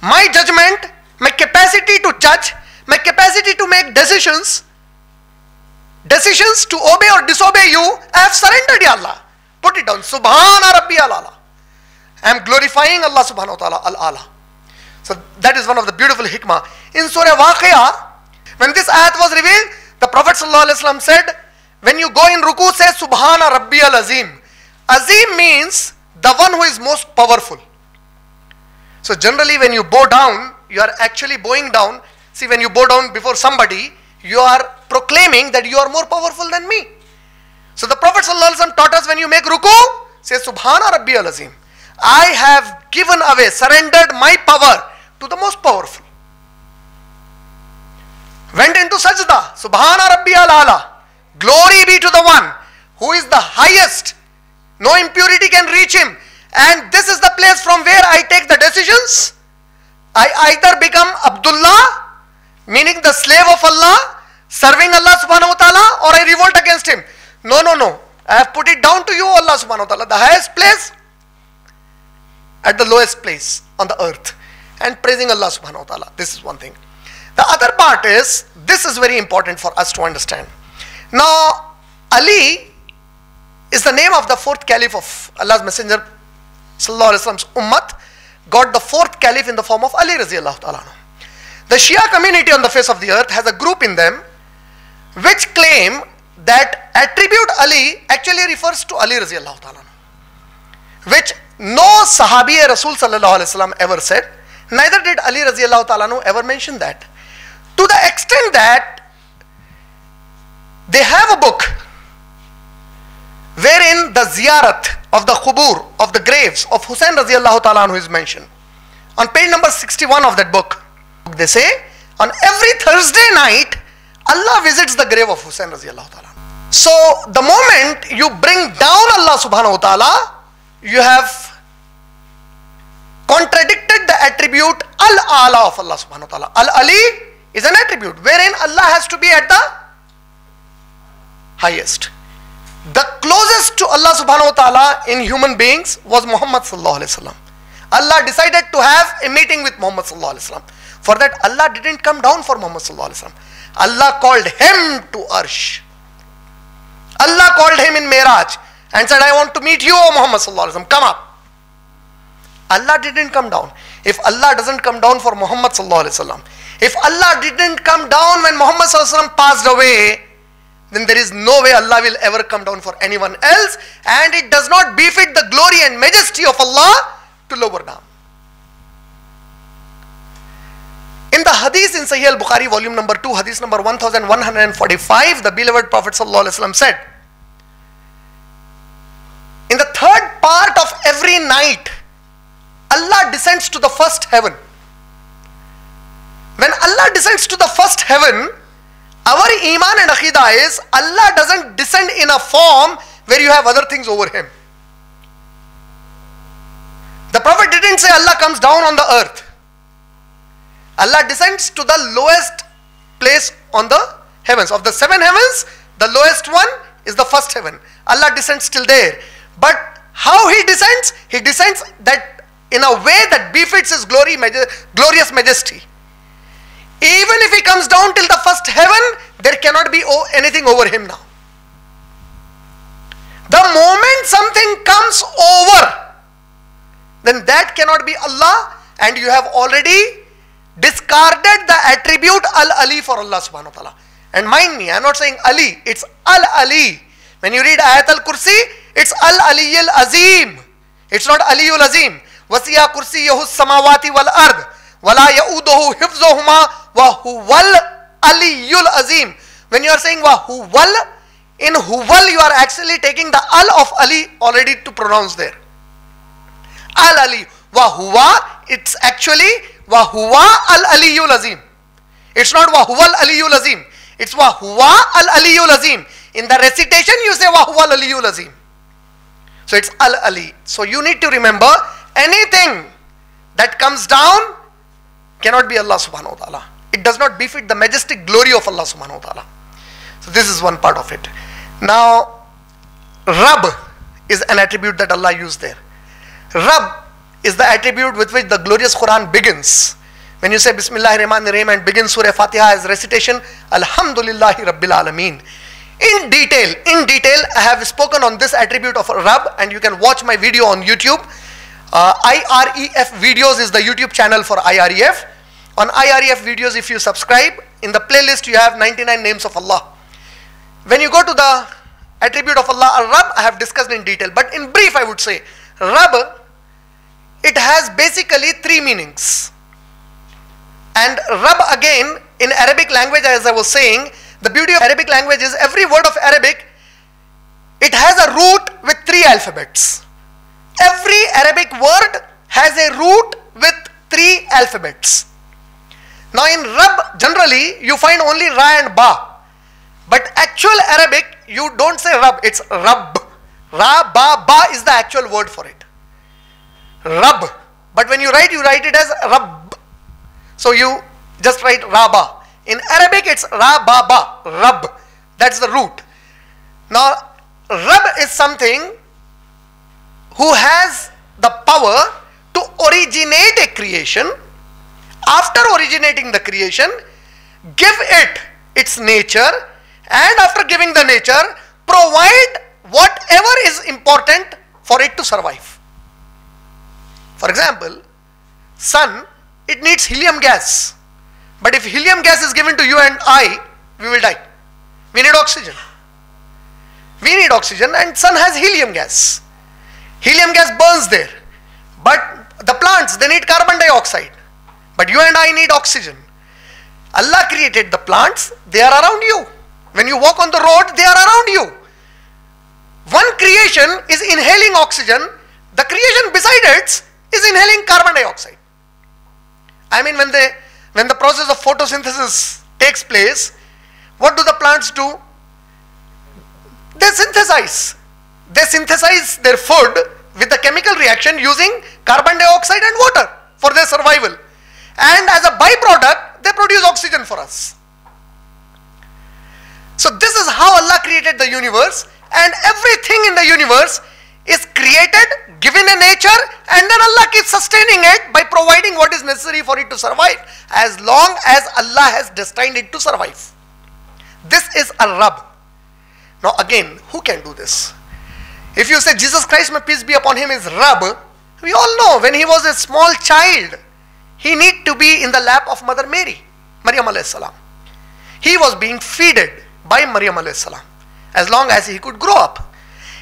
My judgment, my capacity to judge, my capacity to make decisions, decisions to obey or disobey you, I have surrendered, Ya Allah. Put it down. Subhana Rabbi Al-Ala. I am glorifying Allah Subhanahu Wa Ta'ala Al-Ala. So that is one of the beautiful hikmah. In Surah Waqiyah, when this ayat was revealed, the Prophet ﷺ said, when you go in ruku, say Subhana Rabbi Al-Azim. Azim means the one who is most powerful. So generally when you bow down, you are actually bowing down. See, when you bow down before somebody, you are proclaiming that you are more powerful than me. So the Prophet ﷺ taught us when you make ruku, say Subhana Rabbi Al-Azim. I have given away, surrendered my power to the most powerful. Went into sajda, Subhana Rabbi Al-Ala. Glory be to the one who is the highest. No impurity can reach him. And this is the place from where I take the decisions. I either become Abdullah, meaning the slave of Allah, serving Allah Subhanahu Wa Ta'ala, or I revolt against him. No, no, no. I have put it down to you, Allah Subhanahu Wa Ta'ala. The highest place at the lowest place on the earth, and praising Allah Subhanahu Wa Ta'ala. This is one thing. The other part is, this is very important for us to understand. Now, Ali is the name of the fourth caliph of Allah's Messenger Sallallahu Alaihi Wasallam's Ummat. Got the fourth caliph in the form of Ali Radiallahu Ta'ala. The Shia community on the face of the earth has a group in them which claim that attribute Ali actually refers to Ali Radiallahu Ta'ala, which no Sahabi Rasul Sallallahu Alaihi Wasallam ever said, neither did Ali Radiallahu Ta'ala ever mention that. To the extent that they have a book wherein the ziyarat of the khubur, of the graves of Hussain Radiallahu Ta'ala anhu is mentioned. On page number 61 of that book, they say, on every Thursday night, Allah visits the grave of Hussain Radiallahu Ta'ala. So, the moment you bring down Allah Subhanahu Wa Ta'ala, you have contradicted the attribute Al-Ala of Allah Subhanahu Wa Ta'ala. Al-Ali is an attribute wherein Allah has to be at the highest. The closest to Allah Subhanahu Wa Ta'ala in human beings was Muhammad Sallallahu Alaihi Wasallam. Allah decided to have a meeting with Muhammad Sallallahu Alaihi Wasallam. For that, Allah didn't come down for Muhammad Sallallahu Alaihi Wasallam. Allah called him to Arsh. Allah called him in Miraj and said, I want to meet you, O Muhammad Sallallahu Alaihi Wasallam. Come up. Allah didn't come down. If Allah doesn't come down for Muhammad Sallallahu Alaihi Wasallam, if Allah didn't come down when Muhammad Sallallahu Alaihi Wasallam passed away, then there is no way Allah will ever come down for anyone else, and it does not befit the glory and majesty of Allah to lower down. In the hadith in Sahih al-Bukhari volume number 2, hadith number 1145, the beloved Prophet ﷺ said, in the third part of every night, Allah descends to the first heaven. When Allah descends to the first heaven, our iman and aqidah is Allah doesn't descend in a form where you have other things over him. The Prophet didn't say Allah comes down on the earth. Allah descends to the lowest place on the heavens. Of the seven heavens, the lowest one is the first heaven. Allah descends till there. But how he descends that in a way that befits his glory, glorious majesty. Even if he comes down till the first heaven, there cannot be anything over him now. The moment something comes over then that cannot be Allah, and you have already discarded the attribute Al-Ali for Allah subhanahu wa ta'ala. And mind me, I am not saying Ali, it's Al-Ali. When you read Ayat al-Kursi, it's Al-Ali al-Azim. It's not Ali al-Azim. Wasiya kursiyyuhu as-samawati wal-ard wala ya'uduhu hifzuhuma wa huwal aliyyul azim. When you are saying wa huwal, in huwal you are actually taking the al of Ali already to pronounce there. Al Ali wa huwa, it's actually wa huwa al aliyyul azim. It's not wa huwal aliyyul azim. It's wa huwa al aliyyul azim. In the recitation you say wa huwal aliyyul azim. So it's al Ali. So you need to remember anything that comes down cannot be Allah subhanahu wa ta'ala. It does not befit the majestic glory of Allah subhanahu wa ta'ala. So this is one part of it. Now, Rabb is an attribute that Allah used there. Rabb is the attribute with which the glorious Quran begins. When you say Bismillahir Rahmanir Rahim and begin Surah Fatiha as recitation, Alhamdulillahi Rabbil Alameen. In detail, I have spoken on this attribute of Rabb, and you can watch my video on YouTube. IREF videos is the YouTube channel for IREF. On IREF videos, if you subscribe, in the playlist you have 99 names of Allah. When you go to the attribute of Allah, Ar-Rabb, I have discussed in detail. But in brief, I would say, Rabb, it has basically three meanings. And Rabb again, in Arabic language, as I was saying, the beauty of Arabic language is every word of Arabic, it has a root with three alphabets. Every Arabic word has a root with three alphabets. Now in Rabb, generally, you find only Ra and Ba. But actual Arabic, you don't say Rabb, it's Rabb. Ra, Ba, Ba is the actual word for it. Rabb. But when you write it as Rabb. So you just write Ra, Ba. In Arabic, it's Ra, Ba, Ba, Rabb. That's the root. Now, Rabb is something who has the power to originate a creation, after originating the creation, give it its nature, and after giving the nature, provide whatever is important for it to survive. For example, sun, it needs helium gas. But if helium gas is given to you and I, we will die. We need oxygen. We need oxygen, and sun has helium gas. Helium gas burns there, but the plants, they need carbon dioxide, but you and I need oxygen. Allah created the plants, they are around you. When you walk on the road, they are around you. One creation is inhaling oxygen, the creation beside it is inhaling carbon dioxide. I mean, when the process of photosynthesis takes place, what do the plants do? They synthesize. They synthesize their food with the chemical reaction using carbon dioxide and water for their survival. And as a byproduct, they produce oxygen for us. So this is how Allah created the universe, and everything in the universe is created, given a nature, and then Allah keeps sustaining it by providing what is necessary for it to survive, as long as Allah has destined it to survive. This is Ar-Rabb. Now again, who can do this? If you say Jesus Christ, may peace be upon him, is Rabb, we all know when he was a small child, he needed to be in the lap of Mother Mary, Maryam alayhi salam. He was being feeded by Maryam alayhi salam as long as he could grow up.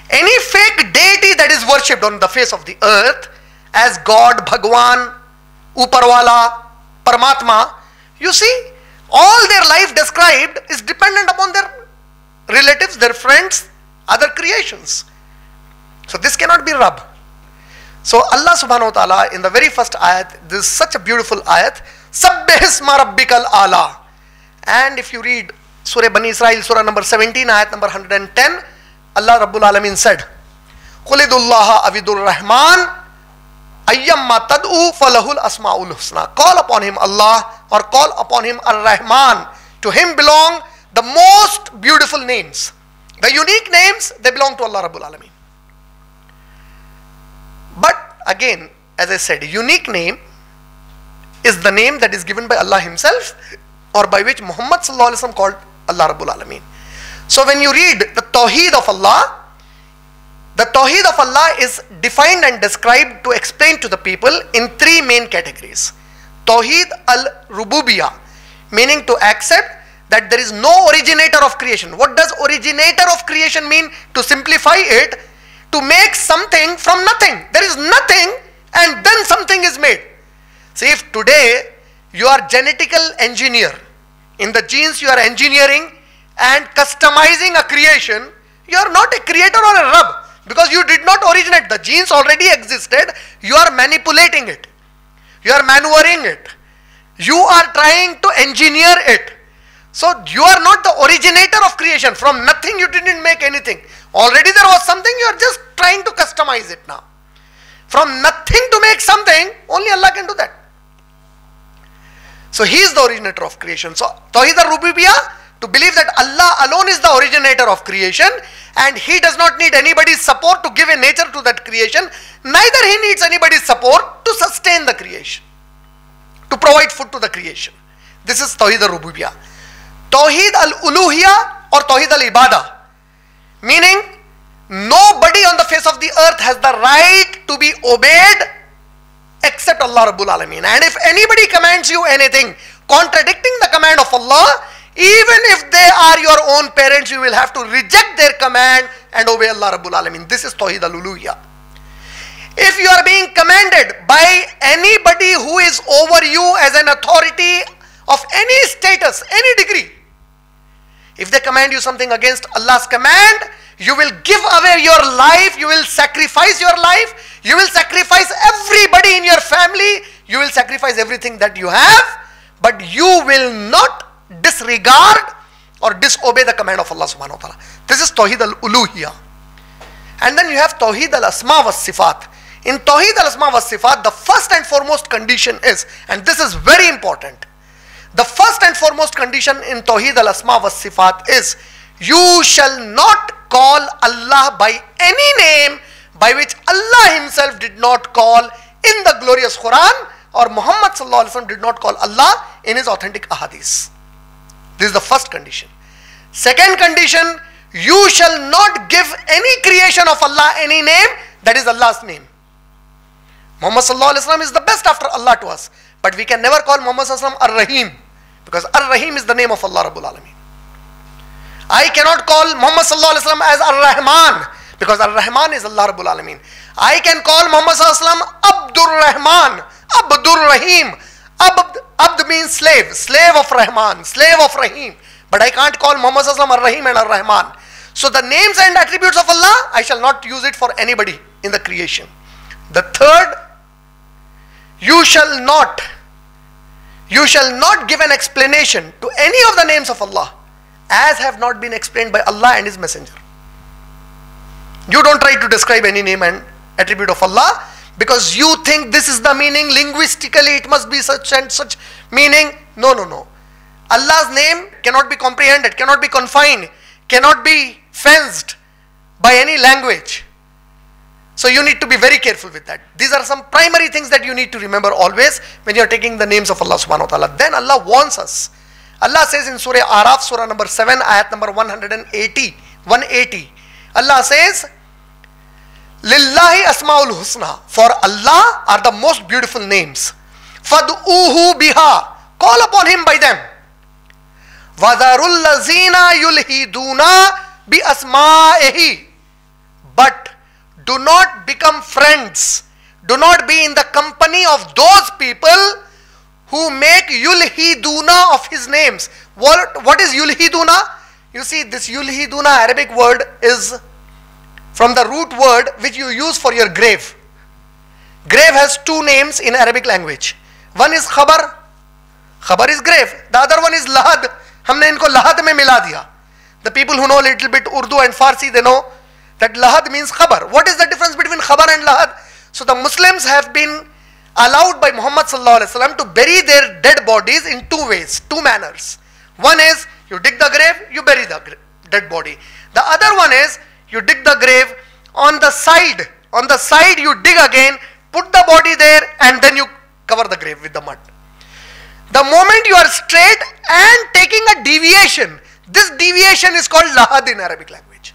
Any fake deity that is worshipped on the face of the earth as God, Bhagwan, Uparwala, Paramatma, you see, all their life described is dependent upon their relatives, their friends, other creations. So this cannot be Rabb. So Allah subhanahu wa ta'ala in the very first ayat, this is such a beautiful ayat, Sabbih isma rabbikal ala. And if you read Surah Bani Israel, Surah number 17, ayat number 110, Allah Rabbul Alameen said, Qulidullaha avidur rahman ayyamma tad'u falahul asma'ul husna. Call upon him Allah, or call upon him Ar-Rahman. To him belong the most beautiful names. The unique names, they belong to Allah Rabbul Alameen. But again, as I said, unique name is the name that is given by Allah himself, or by which Muhammad sallallahu alaihi wasallam called Allah Rabbul Alameen. So when you read the Tawheed of Allah, The Tawheed of Allah is defined and described to explain to the people in three main categories. Tawheed al-Rububiyyah, meaning to accept that there is no originator of creation. What does originator of creation mean? To simplify it, to make something from nothing. There is nothing and then something is made. See, if today you are genetical engineer, in the genes you are engineering and customizing a creation, you are not a creator or a rub, because you did not originate. The genes already existed. You are manipulating it. You are maneuvering it. You are trying to engineer it. So you are not the originator of creation. From nothing you didn't make anything. Already there was something, you are just trying to customize it now. From nothing to make something, only Allah can do that. So He is the originator of creation. So Tawheed al-Rububiyyah, to believe that Allah alone is the originator of creation and He does not need anybody's support to give a nature to that creation. Neither He needs anybody's support to sustain the creation, to provide food to the creation. This is Tawheed al-Rububiyyah. Tawheed al-Uluhiyyah or Tawheed al-Ibadah, meaning nobody on the face of the earth has the right to be obeyed except Allah Rabbul Alameen. And if anybody commands you anything contradicting the command of Allah, even if they are your own parents, you will have to reject their command and obey Allah Rabbul Alameen. This is Tawheed al-Uluhiyyah. If you are being commanded by anybody who is over you as an authority of any status, any degree, if they command you something against Allah's command, you will give away your life, you will sacrifice your life, you will sacrifice everybody in your family, you will sacrifice everything that you have, but you will not disregard or disobey the command of Allah subhanahu wa ta'ala. This is Tawheed al-Uluhiyyah. And then you have Tawheed al-Asma wa Sifat. In Tawheed al-Asma wa Sifat, the first and foremost condition is, and this is very important, the first and foremost condition in Tawheed al-Asma wa Sifat is, you shall not call Allah by any name by which Allah Himself did not call in the glorious Quran, or Muhammad sallallahu alaihi wasallam did not call Allah in his authentic ahadith. This is the first condition. Second condition, you shall not give any creation of Allah any name that is Allah's name. Muhammad sallallahu alaihi wasallam is the best after Allah to us, but we can never call Muhammad sallallahu alaihi wasallam Ar-Rahim, because Ar-Rahim is the name of Allah Rabbul Alameen. I cannot call Muhammad sallallahu alaihi wasallam as Ar-Rahman, because Ar-Rahman is Allah Rabbul Alameen. I can call Muhammad sallallahu alaihi wasallam Abdur Rahman, Abdur Rahim. Abd means slave, slave of Rahman, slave of Rahim. But I can't call Muhammad sallallahu alaihi wasallam Ar-Rahim and Ar-Rahman. So the names and attributes of Allah, I shall not use it for anybody in the creation. The third, you shall not give an explanation to any of the names of Allah as have not been explained by Allah and His Messenger. You don't try to describe any name and attribute of Allah, because you think this is the meaning, linguistically it must be such and such meaning. No, no, no. Allah's name cannot be comprehended, cannot be confined, cannot be fenced by any language. So you need to be very careful with that. These are some primary things that you need to remember always when you are taking the names of Allah subhanahu wa ta'ala. Then Allah warns us. Allah says in Surah Ar-Raaf, Surah number 7, Ayat number 180. Allah says, Lillahi Asmaul Husna. For Allah are the most beautiful names. Fad'uhu biha. Call upon Him by them. Wadharul lazina yulhiduna bi asma'ihi. But do not become friends. Do not be in the company of those people who make yulhiduna of His names. What is yulhiduna? You see, this yulhiduna Arabic word is from the root word which you use for your grave. Grave has two names in Arabic language. One is khabar. Khabar is grave. The other one is lahad. Humne inko lahad mein mila diya. The people who know a little bit Urdu and Farsi, they know that lahad means khabar. What is the difference between khabar and lahad? So the Muslims have been allowed by Muhammad sallallahu alaihi wasallam to bury their dead bodies in two ways, two manners. One is you dig the grave, you bury the dead body. The other one is you dig the grave on the side you dig again, put the body there and then you cover the grave with the mud. The moment you are straight and taking a deviation, this deviation is called lahad in Arabic language.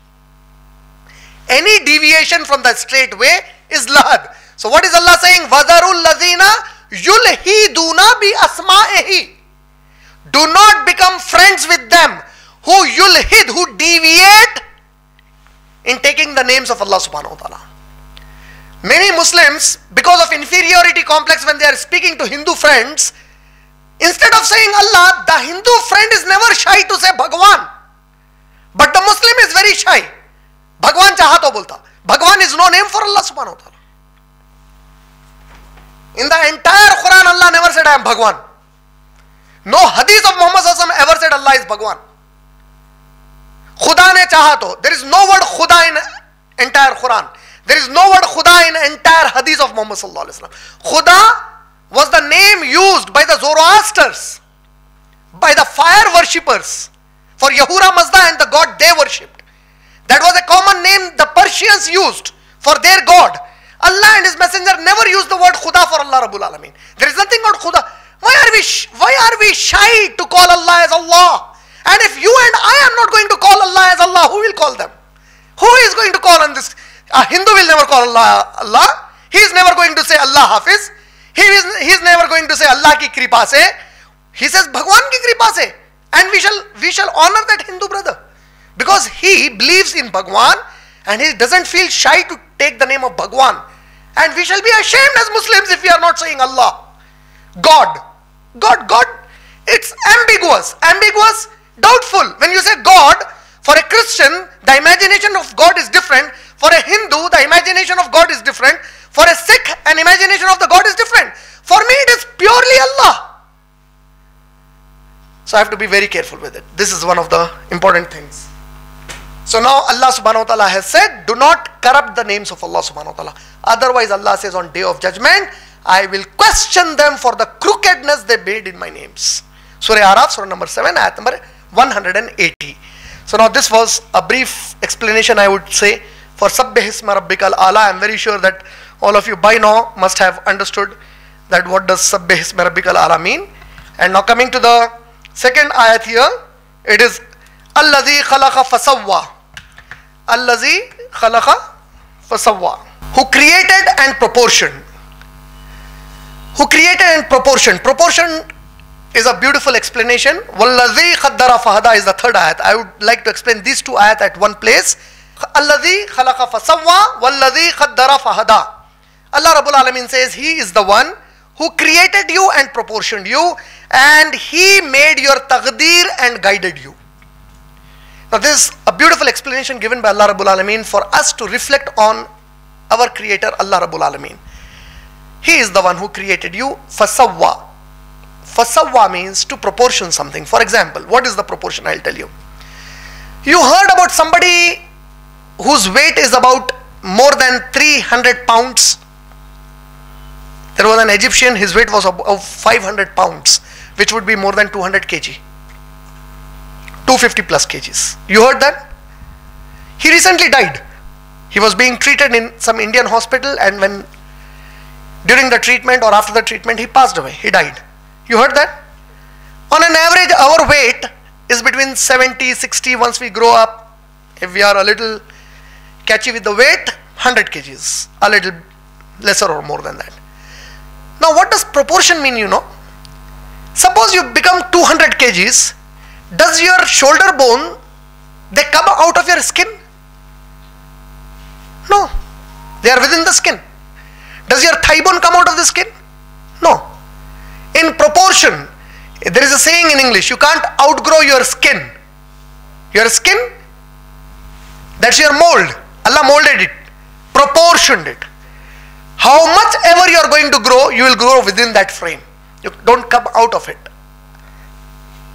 Any deviation from the straight way is lahad. So what is Allah saying? Wadharul ladhina yulhiduna bi asma'ihi. Do not become friends with them who yulhid, who deviate in taking the names of Allah subhanahu wa ta'ala. Many Muslims, because of inferiority complex when they are speaking to Hindu friends, instead of saying Allah, the Hindu friend is never shy to say Bhagwan. But the Muslim is very shy. Bhagwan chaha to bolta. Bhagwan is no name for Allah subhanahu wa ta'ala. In the entire Quran, Allah never said I am Bhagwan. No hadith of Muhammad sallallahu alaihi wasallam ever said Allah is Bhagwan. Khuda ne chaha to. There is no word Khuda in entire Quran. There is no word Khuda in entire hadith of Muhammad sallallahu alaihi wasallam. Khuda was the name used by the Zoroasters, by the fire worshippers, for Yahura Mazda and the god they worshipped. That was a common name the Persians used for their god. Allah and His Messenger never used the word Khuda for Allah Rabbul Alameen. There is nothing called Khuda. Why are we shy to call Allah as Allah? And if you and I am not going to call Allah as Allah, who will call them? Who is going to call on this? A Hindu will never call Allah Allah. He is never going to say Allah Hafiz. He is never going to say Allah ki kripa se. He says Bhagwan ki kripa se. And we shall honor that Hindu brother, because he believes in Bhagwan and he doesn't feel shy to take the name of Bhagwan. And we shall be ashamed as Muslims if we are not saying Allah. God, it's ambiguous, doubtful. When you say God, for a Christian, the imagination of God is different. For a Hindu, the imagination of God is different. For a Sikh, an imagination of the God is different. For me, it is purely Allah. So I have to be very careful with it. This is one of the important things. So now Allah subhanahu wa ta'ala has said, do not corrupt the names of Allah subhanahu wa ta'ala. Otherwise Allah says on day of judgment, I will question them for the crookedness they made in my names. Surah Ar-Raaf, Surah number 7, Ayat number 180. So now this was a brief explanation, I would say, for Sabbih Isma Rabbikal Ala. I am very sure that all of you by now must have understood that what does Sabbih Isma Rabbikal Ala mean. And now coming to the second ayat here, it is Allazi khalaqa fasawwa. Allazi khalaqa fasawwa. Who created and proportioned. Who created and proportioned. Proportion is a beautiful explanation. Wallazi khaddara fahada is the third ayat. I would like to explain these two ayat at one place. Alladhi khalaqa fasawwa walladhi qaddara fahada. Allah Rabbul Alameen says He is the one who created you and proportioned you, and He made your taqdeer and guided you. Now this is a beautiful explanation given by Allah Rabbul Alameen for us to reflect on our Creator Allah Rabbul Alameen. He is the one who created you. Fasawwa. Fasawwa means to proportion something. For example, what is the proportion? I will tell you. You heard about somebody whose weight is about more than 300 pounds. There was an Egyptian, his weight was about 500 pounds, which would be more than 200 kg. 250 plus kgs. You heard that? He recently died. He was being treated in some Indian hospital, and when during the treatment or after the treatment, he passed away. He died. You heard that? On an average, our weight is between 70, 60. Once we grow up, if we are a little catchy with the weight, 100 kgs, a little lesser or more than that. Now what does proportion mean, you know? Suppose you become 200 kgs, does your shoulder bone, they come out of your skin? No, they are within the skin. Does your thigh bone come out of the skin? No. In proportion, there is a saying in English, you can't outgrow your skin. Your skin, that's your mold. Allah molded it, proportioned it. How much ever you are going to grow, you will grow within that frame. You don't come out of it.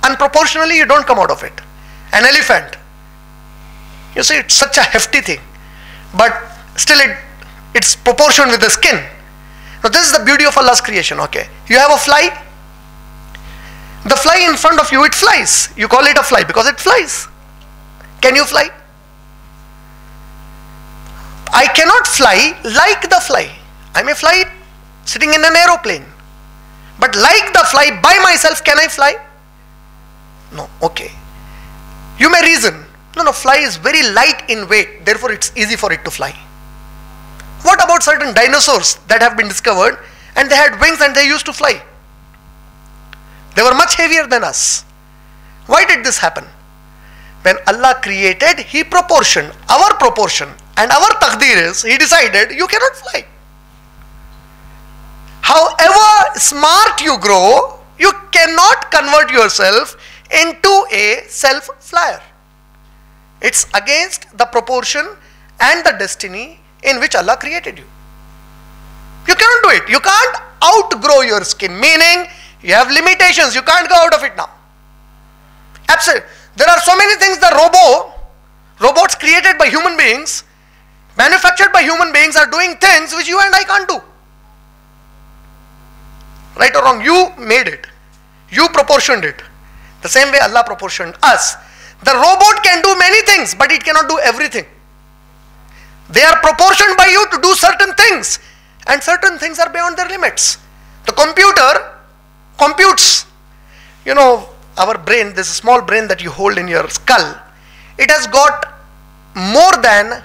Unproportionally, you don't come out of it. An elephant, you see, it's such a hefty thing, but still it's proportioned with the skin. Now this is the beauty of Allah's creation, okay. You have a fly. The fly in front of you, it flies. You call it a fly because it flies. Can you fly? I cannot fly like the fly. I may fly sitting in an aeroplane. But like the fly, by myself, can I fly? No, okay. You may reason, No, fly is very light in weight, therefore it's easy for it to fly. What about certain dinosaurs that have been discovered and they had wings and they used to fly? They were much heavier than us. Why did this happen? When Allah created, He proportioned our proportion and our taqdeer is, He decided you cannot fly. However smart you grow, you cannot convert yourself into a self-flyer. It's against the proportion and the destiny in which Allah created you. You cannot do it. You can't outgrow your skin, meaning you have limitations. You can't go out of it now. Absolutely. There are so many things that robots created by human beings, manufactured by human beings, are doing things which you and I can't do. Right or wrong, you made it. You proportioned it. The same way Allah proportioned us. The robot can do many things, but it cannot do everything. They are proportioned by you to do certain things, and certain things are beyond their limits. The computer computes. You know, our brain, this small brain that you hold in your skull, it has got more than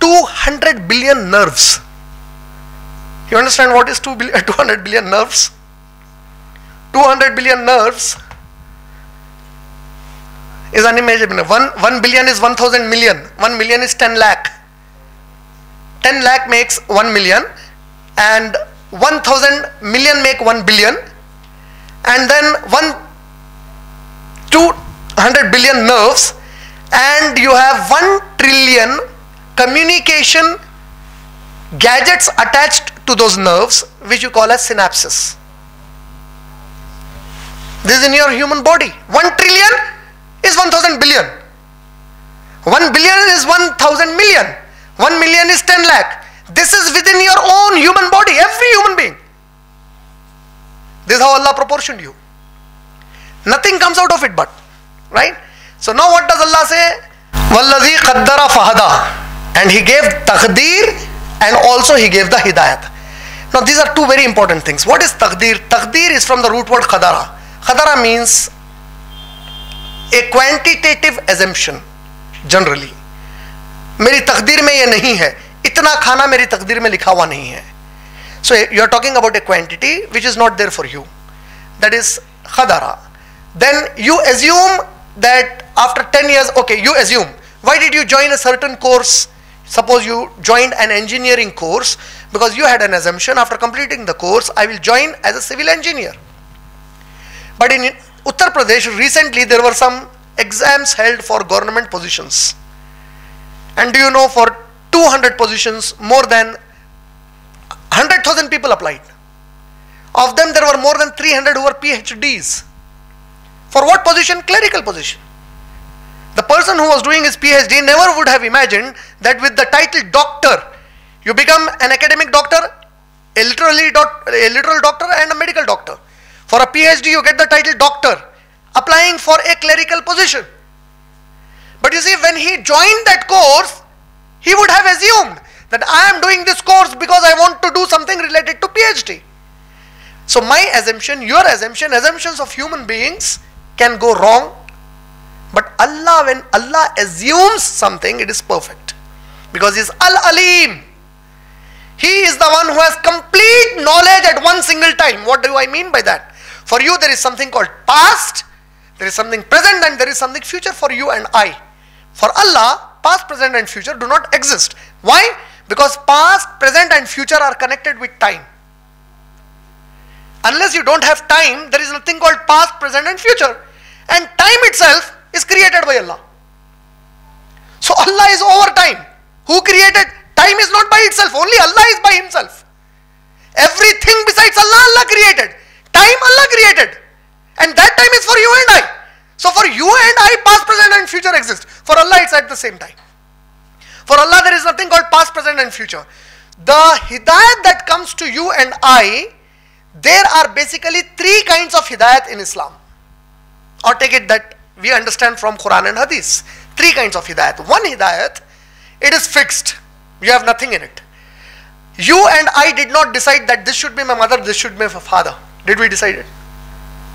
200 billion nerves. You understand what is 200 billion nerves? 200 billion nerves is unimaginable. 1 billion is 1,000 million. 1 million is 10 lakh. 10 lakh makes 1 million. And 1,000 million make 1 billion. And then 200 billion nerves. And you have 1 trillion communication gadgets attached to those nerves, which you call as synapses. This is in your human body. 1 trillion is 1,000 billion. 1 billion is 1,000 million. 1 million is 10 lakh. This is within your own human body, every human being. This is how Allah proportioned you. Nothing comes out of it but, right? So now what does Allah say? وَالَّذِي قَدَّرَ فَهَدَى. And He gave taqdeer and also He gave the hidayat. Now these are two very important things. What is taqdeer? Taqdeer is from the root word qadara. Qadara means a quantitative assumption, generally. मेरी तकदीर में ये नहीं है, इतना खाना मेरी तकदीर में लिखा हुआ नहीं है. So you are talking about a quantity which is not there for you. That is khadara. Then you assume that after 10 years, okay, you assume. Why did you join a certain course? Suppose you joined an engineering course because you had an assumption, after completing the course, I will join as a civil engineer. But in Uttar Pradesh, recently there were some exams held for government positions. And do you know, for 200 positions, more than 100,000 people applied. Of them, there were more than 300 who were PhDs. For what position? Clerical position. The person who was doing his PhD never would have imagined that with the title doctor, you become an academic doctor, a literal doctor and a medical doctor. For a PhD, you get the title doctor, applying for a clerical position. But you see, when he joined that course, he would have assumed that I am doing this course because I want to do something related to PhD. So my assumption, your assumption, assumptions of human beings can go wrong. But Allah, when Allah assumes something, it is perfect. Because He is Al-Alim. He is the one who has complete knowledge at one single time. What do I mean by that? For you, there is something called past, there is something present, and there is something future for you and I. For Allah, past, present, and future do not exist. Why? Because past, present, and future are connected with time. Unless you don't have time, there is nothing called past, present, and future. And time itself is created by Allah. So Allah is over time. Who created? Time is not by itself. Only Allah is by Himself. Everything besides Allah, Allah created. Time Allah created. And that time is for you and I. So for you and I, past, present and future exist. For Allah, it's at the same time. For Allah, there is nothing called past, present and future. The hidayat that comes to you and I, there are basically three kinds of hidayat in Islam. Or take it that we understand from Quran and Hadith. Three kinds of hidayat. One hidayat, it is fixed. You have nothing in it. You and I did not decide that this should be my mother, this should be my father. Did we decide it?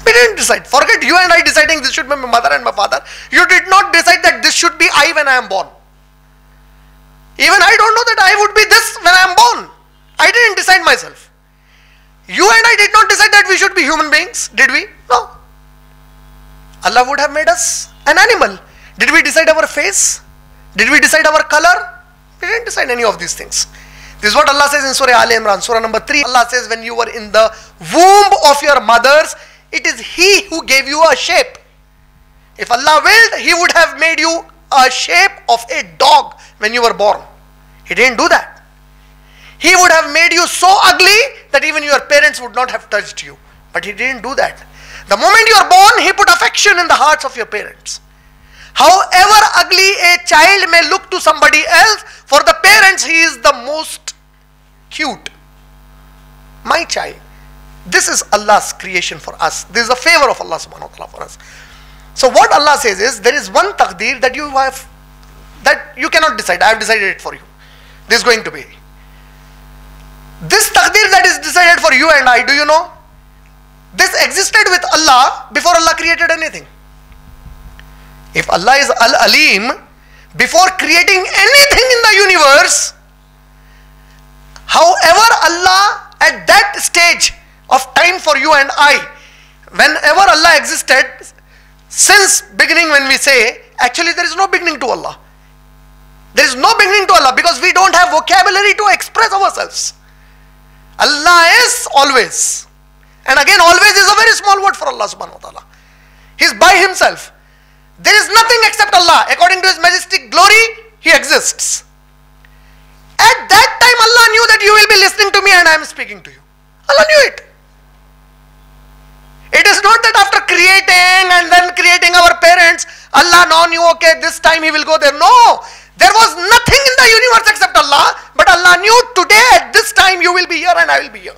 We didn't decide. Forget you and I deciding this should be my mother and my father. You did not decide that this should be I when I am born. Even I don't know that I would be this when I am born. I didn't decide myself. You and I did not decide that we should be human beings, did we? No. Allah would have made us an animal. Did we decide our face? Did we decide our color? We didn't decide any of these things. This is what Allah says in Surah Al Imran, Surah number 3. Allah says, when you were in the womb of your mothers, it is He who gave you a shape. If Allah willed, He would have made you a shape of a dog when you were born. He didn't do that. He would have made you so ugly that even your parents would not have touched you. But He didn't do that. The moment you are born, He put affection in the hearts of your parents. However ugly a child may look to somebody else, for the parents, he is the most cute. My child. This is Allah's creation for us. This is a favor of Allah subhanahu wa ta'ala for us. So what Allah says is, there is one taqdeer that you have, that you cannot decide. I have decided it for you. This is going to be. This taqdeer that is decided for you and I, do you know? This existed with Allah before Allah created anything. If Allah is Al-Alim, before creating anything in the universe, however Allah at that stage of time for you and I, whenever Allah existed, since beginning when we say, actually there is no beginning to Allah. There is no beginning to Allah because we don't have vocabulary to express ourselves. Allah is always. And again, always is a very small word for Allah subhanahu wa ta'ala. He is by Himself. There is nothing except Allah. According to His majestic glory, He exists. At that time, Allah knew that you will be listening to me and I am speaking to you. Allah knew it. It is not that after creating and then creating our parents, Allah now knew, okay, this time He will go there. No, there was nothing in the universe except Allah. But Allah knew, today at this time you will be here and I will be here.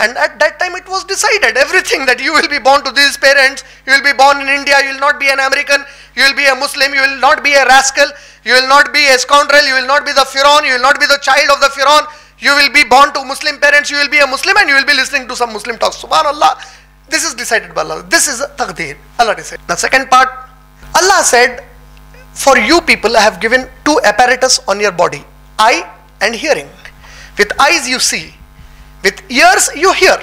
And at that time it was decided, everything, that you will be born to these parents, you will be born in India, you will not be an American, you will be a Muslim, you will not be a rascal, you will not be a scoundrel, you will not be the Firaun, you will not be the child of the Firaun, you will be born to Muslim parents, you will be a Muslim and you will be listening to some Muslim talks. SubhanAllah, this is decided by Allah. This is taqdeer. Allah decided. The second part, Allah said, for you people I have given two apparatus on your body, eye and hearing. With eyes you see. With ears, you hear.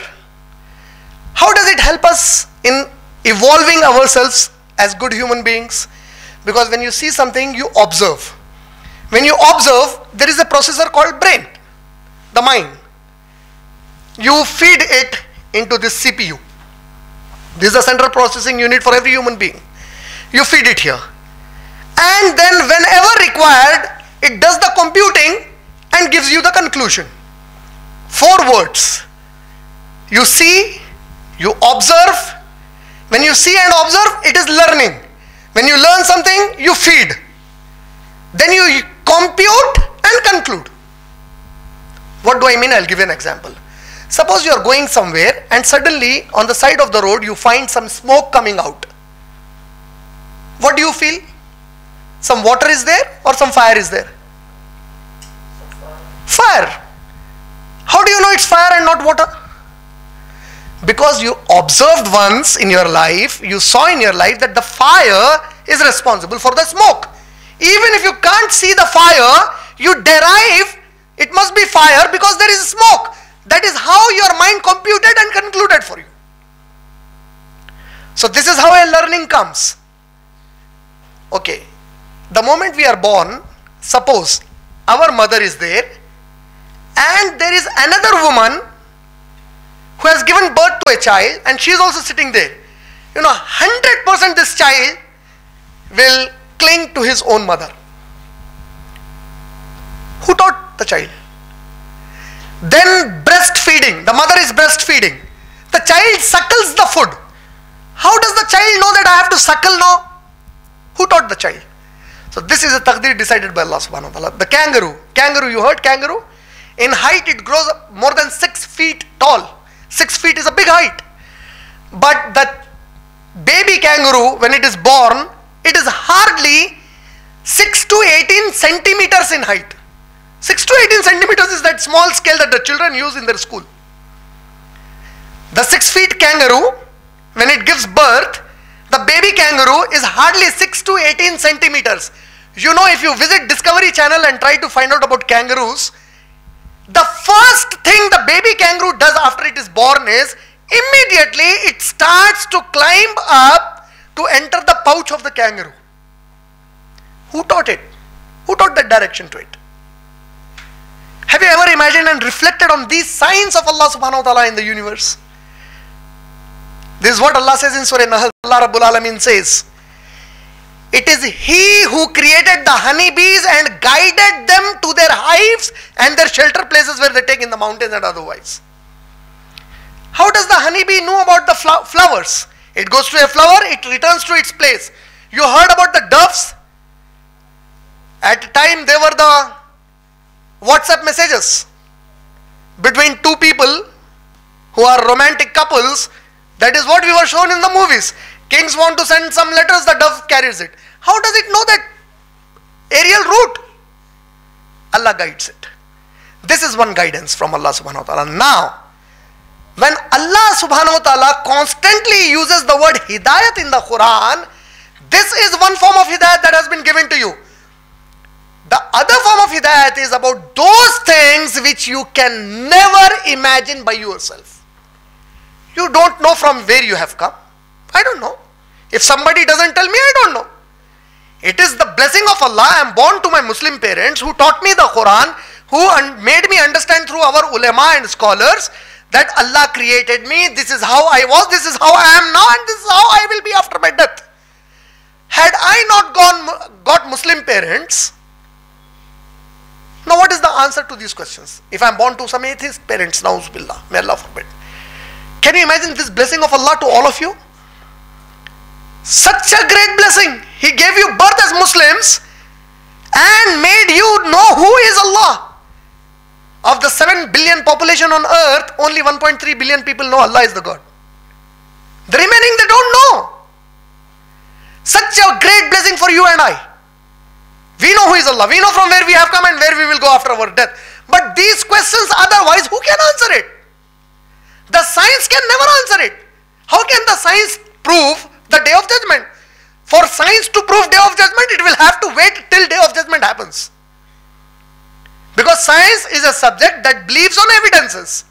How does it help us in evolving ourselves as good human beings? Because when you see something, you observe. When you observe, there is a processor called brain, the mind. You feed it into this CPU. This is the central processing unit for every human being. You feed it here. And then whenever required, it does the computing and gives you the conclusion. 4 words. You see, you observe. When you see and observe, it is learning. When you learn something, you feed. Then you compute and conclude. What do I mean? I'll give you an example. Suppose you are going somewhere and suddenly on the side of the road you find some smoke coming out. What do you feel? Some water is there or some fire is there? Fire. How do you know it's fire and not water? Because you observed once in your life, you saw in your life that the fire is responsible for the smoke. Even if you can't see the fire, you derive it must be fire because there is smoke. That is how your mind computed and concluded for you. So this is how a learning comes. Okay, the moment we are born, suppose our mother is there, and there is another woman who has given birth to a child and she is also sitting there. You know, 100% this child will cling to his own mother. Who taught the child? Then breastfeeding. The mother is breastfeeding. The child suckles the food. How does the child know that I have to suckle now? Who taught the child? So this is a taqdeer decided by Allah subhanahu wa ta'ala. The kangaroo. Kangaroo, you heard kangaroo? In height, it grows more than 6 feet tall. 6 feet is a big height. But the baby kangaroo, when it is born, it is hardly 6 to 18 centimeters in height. 6 to 18 centimeters is that small scale that the children use in their school. The 6 feet kangaroo, when it gives birth, the baby kangaroo is hardly 6 to 18 centimeters. You know, if you visit Discovery Channel and try to find out about kangaroos, the first thing the baby kangaroo does after it is born is immediately it starts to climb up to enter the pouch of the kangaroo. Who taught it? Who taught that direction to it? Have you ever imagined and reflected on these signs of Allah subhanahu wa ta'ala in the universe? This is what Allah says in Surah Nahal. Allah Rabbul Alameen says, it is He who created the honeybees and guided them to their hives and their shelter places where they take in the mountains and otherwise. How does the honeybee know about the flowers? It goes to a flower, it returns to its place. You heard about the doves? At a time they were the WhatsApp messages between two people who are romantic couples. That is what we were shown in the movies. Kings want to send some letters, the dove carries it. How does it know that aerial route? Allah guides it. This is one guidance from Allah subhanahu wa ta'ala. Now, when Allah subhanahu wa ta'ala constantly uses the word hidayat in the Quran, this is one form of hidayat that has been given to you. The other form of hidayat is about those things which you can never imagine by yourself. You don't know from where you have come. I don't know. If somebody doesn't tell me, I don't know. It is the blessing of Allah. I am born to my Muslim parents who taught me the Quran, who made me understand through our ulema and scholars that Allah created me. This is how I was, this is how I am now, and this is how I will be after my death. Had I not got Muslim parents, now what is the answer to these questions? If I am born to some atheist parents, na'uz billah, may Allah forbid. Can you imagine this blessing of Allah to all of you? Such a great blessing. He gave you birth as Muslims and made you know who is Allah. Of the 7 billion population on earth, only 1.3 billion people know Allah is the God. The remaining they don't know. Such a great blessing for you and I. We know who is Allah. We know from where we have come and where we will go after our death. But these questions otherwise, who can answer it? The science can never answer it. How can the science prove the day of judgment? For science to prove day of judgment, it will have to wait till day of judgment happens. Because science is a subject that believes on evidences.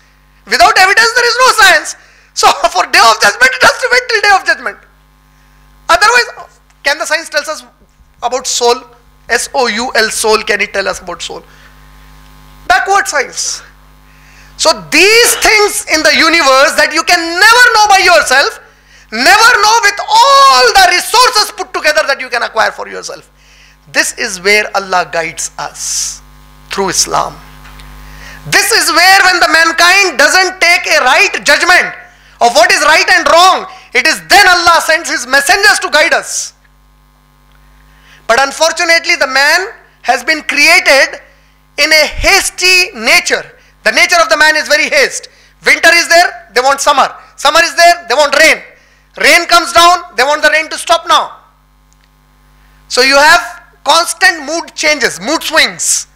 Without evidence, there is no science. So for day of judgment, it has to wait till day of judgment. Otherwise, can the science tell us about soul? S-O-U-L, soul, can it tell us about soul? Backward science. So these things in the universe that you can never know by yourself, never know with all the resources put together that you can acquire for yourself. This is where Allah guides us through Islam. This is where when the mankind doesn't take a right judgment of what is right and wrong, it is then Allah sends His messengers to guide us. But unfortunately, the man has been created in a hasty nature. The nature of the man is very hasty. Winter is there, they want summer. Summer is there, they want rain. Rain comes down, they want the rain to stop now. So you have constant mood changes, mood swings.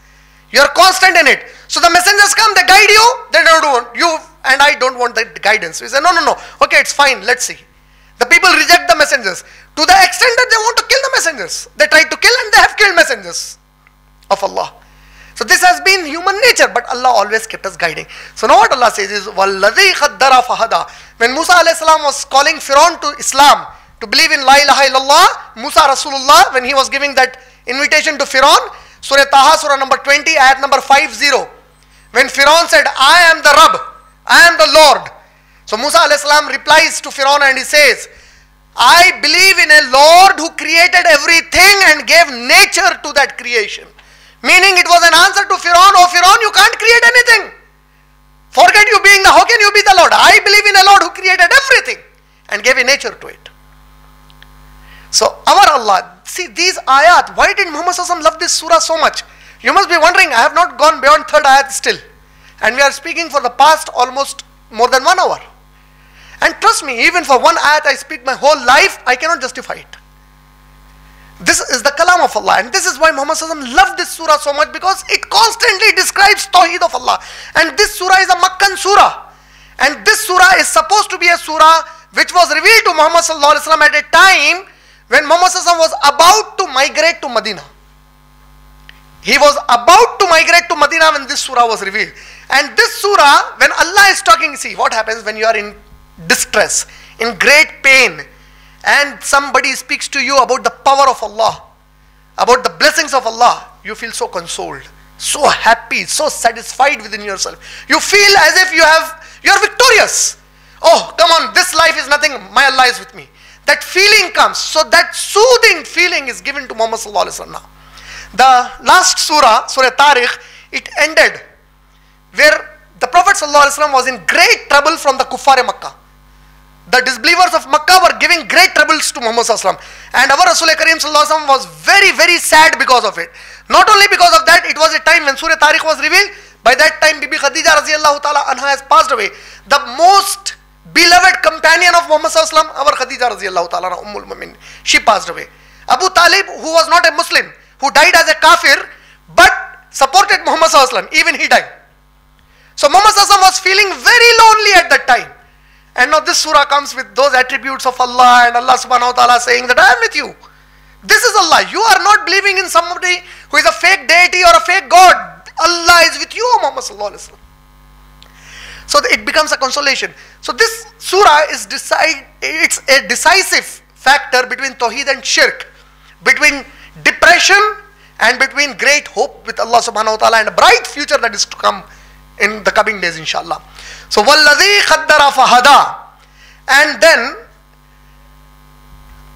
You are constant in it. So the messengers come, they guide you, they don't want you, and I don't want that guidance. We say, no, no, no. Okay, it's fine, let's see. The people reject the messengers to the extent that they want to kill the messengers. They tried to kill and they have killed messengers of Allah. So this has been human nature, but Allah always kept us guiding. So now what Allah says is, وَالَّذِي خَدَّرَ فَهَدَى. When Musa alayhi salam was calling Firaun to Islam, to believe in La ilaha illallah, Musa Rasulullah, when he was giving that invitation to Firaun, Surah Ta Ha, Surah number 20, ayat number 50. When Firaun said, I am the Rabb, I am the Lord. So Musa alayhi salam replies to Firaun and he says, I believe in a Lord who created everything and gave nature to that creation. Meaning it was an answer to Firaun, oh Firaun, you can't create anything. Forget you being the, how can you be the Lord? I believe in a Lord who created everything and gave a nature to it. So our Allah, see these ayat, why did Muhammad Sallallahu Alaihi Wasallam love this surah so much? You must be wondering, I have not gone beyond third ayat still. And we are speaking for the past almost more than 1 hour. And trust me, even for one ayat I speak my whole life, I cannot justify it. This is the kalam of Allah, and this is why Muhammad Sallallahu Alaihi Wasallam loved this surah so much, because it constantly describes Tawheed of Allah. And this surah is a Makkan surah, and this surah is supposed to be a surah which was revealed to Muhammad sallallahu alaihi wasallam at a time when Muhammad sallallahu was about to migrate to Medina. He was about to migrate to Medina when this surah was revealed. And this surah, when Allah is talking, see what happens when you are in distress, in great pain, and somebody speaks to you about the power of Allah, about the blessings of Allah, you feel so consoled, so happy, so satisfied within yourself. You feel as if you are victorious. Oh, come on, this life is nothing, my Allah is with me. That feeling comes. So that soothing feeling is given to Muhammad sallallahu alaihi wasallam. Now, the last surah, Surah Tariq, it ended where the Prophet ﷺ was in great trouble from the Kuffar Makkah. The disbelievers of Makkah were giving great troubles to Muhammad ﷺ, and our Rasul Karim ﷺ was very, very sad because of it. Not only because of that, it was a time when Surah Tariq was revealed. By that time, Bibi Khadija radiallahu ta'ala anha has passed away. The most beloved companion of Muhammad ﷺ, our Khadija radiallahu ta'ala anha, Ummul Mu'minin, she passed away. Abu Talib, who was not a Muslim, who died as a kafir, but supported Muhammad ﷺ, even he died. So Muhammad ﷺ was feeling very lonely at that time. And now this surah comes with those attributes of Allah, and Allah subhanahu wa ta'ala saying that I am with you. This is Allah. You are not believing in somebody who is a fake deity or a fake God. Allah is with you, Muhammad ﷺ. So it becomes a consolation. So this surah is it's a decisive factor between Tawheed and Shirk, between depression and between great hope with Allah subhanahu wa ta'ala and a bright future that is to come in the coming days, inshallah. So walladhi khaddara fahada, and then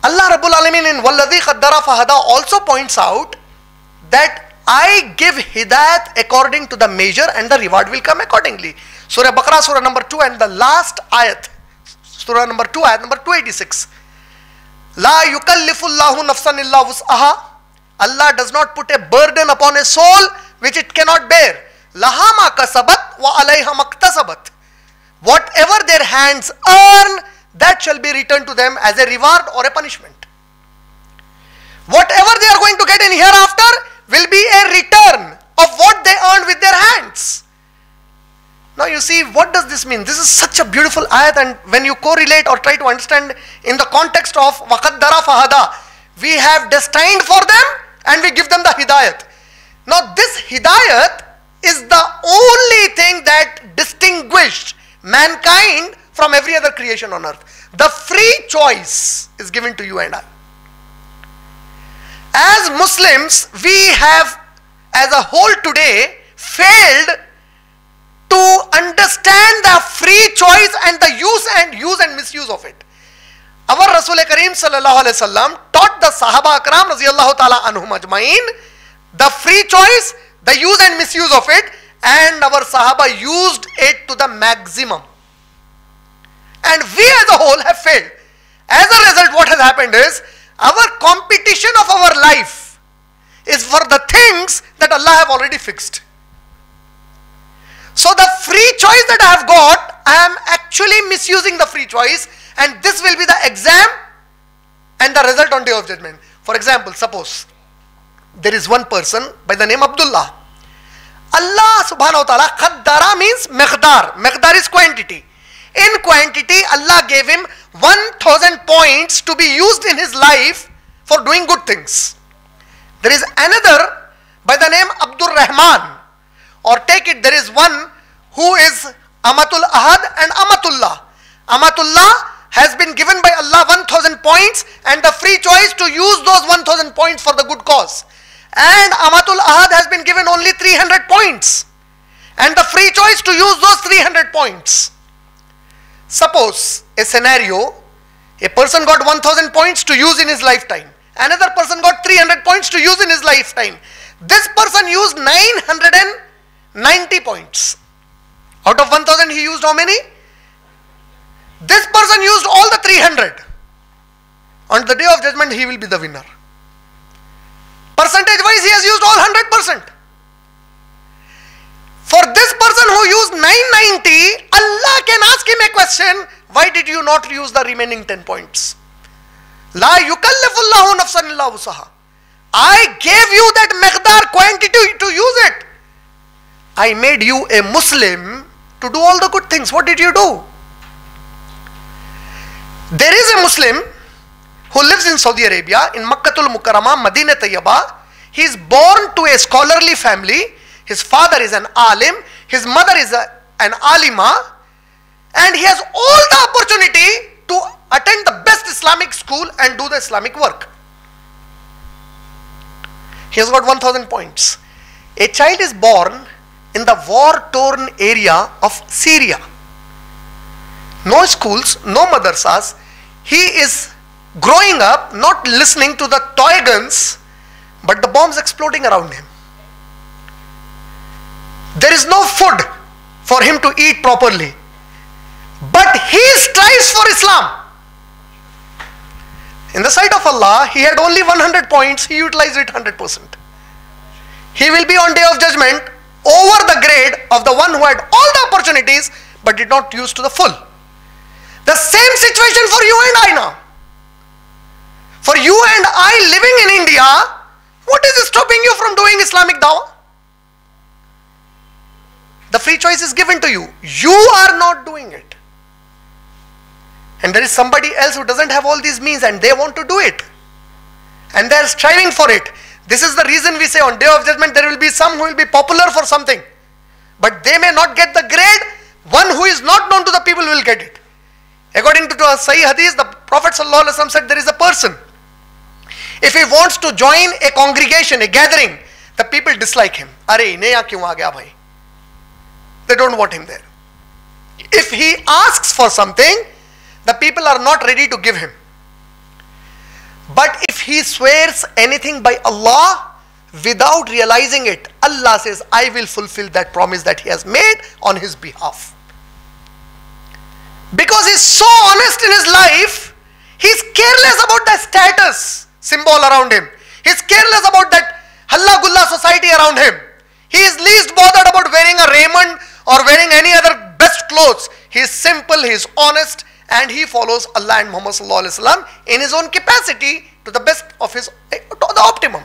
Allah Rabbul Alamin in walladhi khaddara fahada also points out that I give hidayat according to the measure and the reward will come accordingly. Surah Baqarah, surah number 2 and the last ayat, surah number 2, ayat number 286. La yukallifullahu nafsan illa wus'aha. Allah does not put a burden upon a soul which it cannot bear. Laha ma kasabat wa alayha maktasabat. Whatever their hands earn, that shall be returned to them as a reward or a punishment. Whatever they are going to get in hereafter will be a return of what they earned with their hands. Now you see, what does this mean? This is such a beautiful ayat, and when you correlate or try to understand in the context of waqaddara fahada, we have destined for them and we give them the hidayat. Now this hidayat is the only thing that distinguished mankind from every other creation on earth. The free choice is given to you and I. As Muslims, we have as a whole today failed to understand the free choice and the use and misuse of it. Our Rasul Karim sallallahu alaihi wasallam taught the Sahaba Akram radiyallahu ta'ala anhum ajmain the free choice, the use and misuse of it, and our Sahaba used it to the maximum. And we as a whole have failed. As a result, what has happened is our competition of our life is for the things that Allah have already fixed. So the free choice that I have got, I am actually misusing the free choice. And this will be the exam and the result on Day of Judgment. For example, suppose there is one person by the name Abdullah. Allah subhanahu wa ta'ala, khaddara means miqdar. Miqdar is quantity. In quantity, Allah gave him 1000 points to be used in his life for doing good things. There is another by the name Abdul Rahman. Or take it, there is one who is Amatul Ahad and Amatullah. Amatullah has been given by Allah 1000 points and the free choice to use those 1000 points for the good cause. And Amatul Ahad has been given only 300 points and the free choice to use those 300 points. Suppose a scenario, a person got 1000 points to use in his lifetime. Another person got 300 points to use in his lifetime. This person used 990 points. Out of 1000 he used how many? This person used all the 300. On the Day of Judgment, he will be the winner. Percentage wise, he has used all 100%. For this person who used 990, Allah can ask him a question, why did you not use the remaining 10 points? La yukallifullahu nafsan illa wusaha. I gave you that miqdar quantity to use it. I made you a Muslim to do all the good things. What did you do? There is a Muslim who lives in Saudi Arabia, in Makkatul Mukarramah, Madinah Tayyibah. He is born to a scholarly family. His father is an alim. His mother is an alima. And he has all the opportunity to attend the best Islamic school and do the Islamic work. He has got 1000 points. A child is born in the war-torn area of Syria. No schools, no madrasas. He is growing up not listening to the toy guns, but the bombs exploding around him. There is no food for him to eat properly. But he strives for Islam. In the sight of Allah, he had only 100 points. He utilized it 100%. He will be on day of judgment over the grade of the one who had all the opportunities but did not use to the full. The same situation for you and I now. For you and I living in India, what is stopping you from doing Islamic dawah? The free choice is given to you. You are not doing it. And there is somebody else who doesn't have all these means and they want to do it. And they are striving for it. This is the reason we say on day of judgment there will be some who will be popular for something. But they may not get the grade. One who is not known to the people will get it. According to a Sahih Hadith, the Prophet ﷺ said there is a person. If he wants to join a congregation, a gathering, the people dislike him. Arey, naya kyun aa gaya bhai? They don't want him there. If he asks for something, the people are not ready to give him. But if he swears anything by Allah without realizing it, Allah says, I will fulfill that promise that he has made on his behalf. Because he's so honest in his life, he's careless about the status symbol around him. He's careless about that halla gulla society around him. He is least bothered about wearing a raiment or wearing any other best clothes. He is simple, he is honest, and he follows Allah and Muhammad sallallahu alaihi wasallam in his own capacity to the best of his, to the optimum.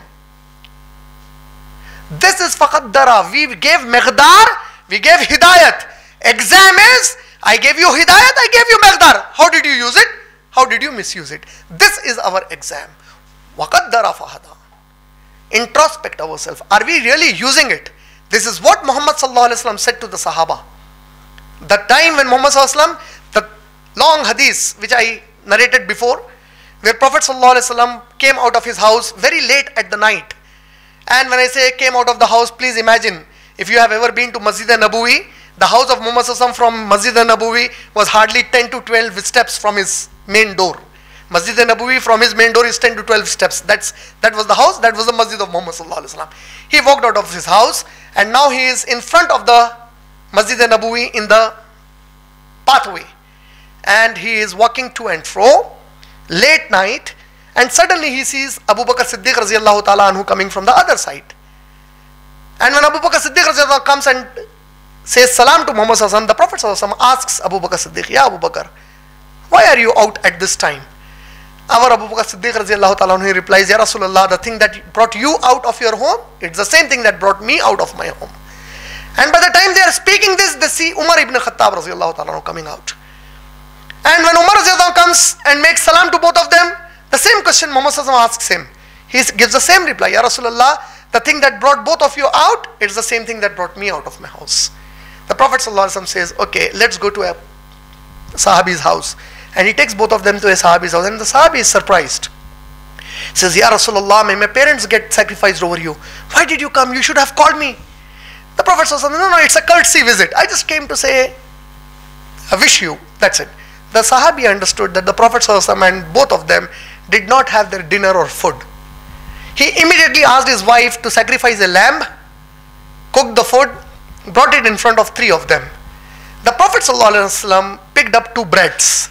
This is faqat dara. We gave miqdar, we gave hidayat. Exam is, I gave you hidayat, I gave you miqdar. How did you use it? How did you misuse it? This is our exam. Waqat dara fahada. Introspect ourselves. Are we really using it? This is what Muhammad sallallahu alaihi wasallam said to the Sahaba. The time when Muhammad sallallahu alaihi wasallam, the long hadith which I narrated before, where Prophet sallallahu alaihi wasallam came out of his house very late at the night. And when I say came out of the house, please imagine if you have ever been to Masjid an-Nabawi, the house of Muhammad sallallahu alaihi wasallam from Masjid an-Nabawi was hardly 10 to 12 steps from his main door. Masjid an-Nabawi from his main door is 10 to 12 steps. That was the house, that was the Masjid of Muhammad sallallahu alaihi wasallam. He walked out of his house and now he is in front of the Masjid an-Nabawi in the pathway. And he is walking to and fro, late night, and suddenly he sees Abu Bakr Siddiq radiallahu ta'ala anhu coming from the other side. And when Abu Bakr Siddiq radiallahu comes and says salam to Muhammad sallallahu alaihi wasallam, the Prophet sallallahu alaihi wasallam asks Abu Bakr Siddiq, Ya Abu Bakr, why are you out at this time? Our Abu Bakr Siddiq radiallahu ta'ala anhu replies, Ya Rasulullah, the thing that brought you out of your home, it's the same thing that brought me out of my home. And by the time they are speaking this, they see Umar ibn al-Khattab radiallahu ta'ala anhu coming out. And when Umar radiallahu comes and makes salam to both of them, the same question Muhammad sallallahu asks him. He gives the same reply, Ya Rasulullah, the thing that brought both of you out, it's the same thing that brought me out of my house. The Prophet sallallahu says, okay, let's go to a Sahabi's house. And he takes both of them to a Sahabi's house and the Sahabi is surprised. He says, Ya Rasulullah, may my parents get sacrificed over you. Why did you come? You should have called me. The Prophet says, no, it's a courtesy visit. I just came to say, I wish you. That's it. The Sahabi understood that the Prophet and both of them did not have their dinner or food. He immediately asked his wife to sacrifice a lamb, cooked the food, brought it in front of three of them. The Prophet picked up two breads.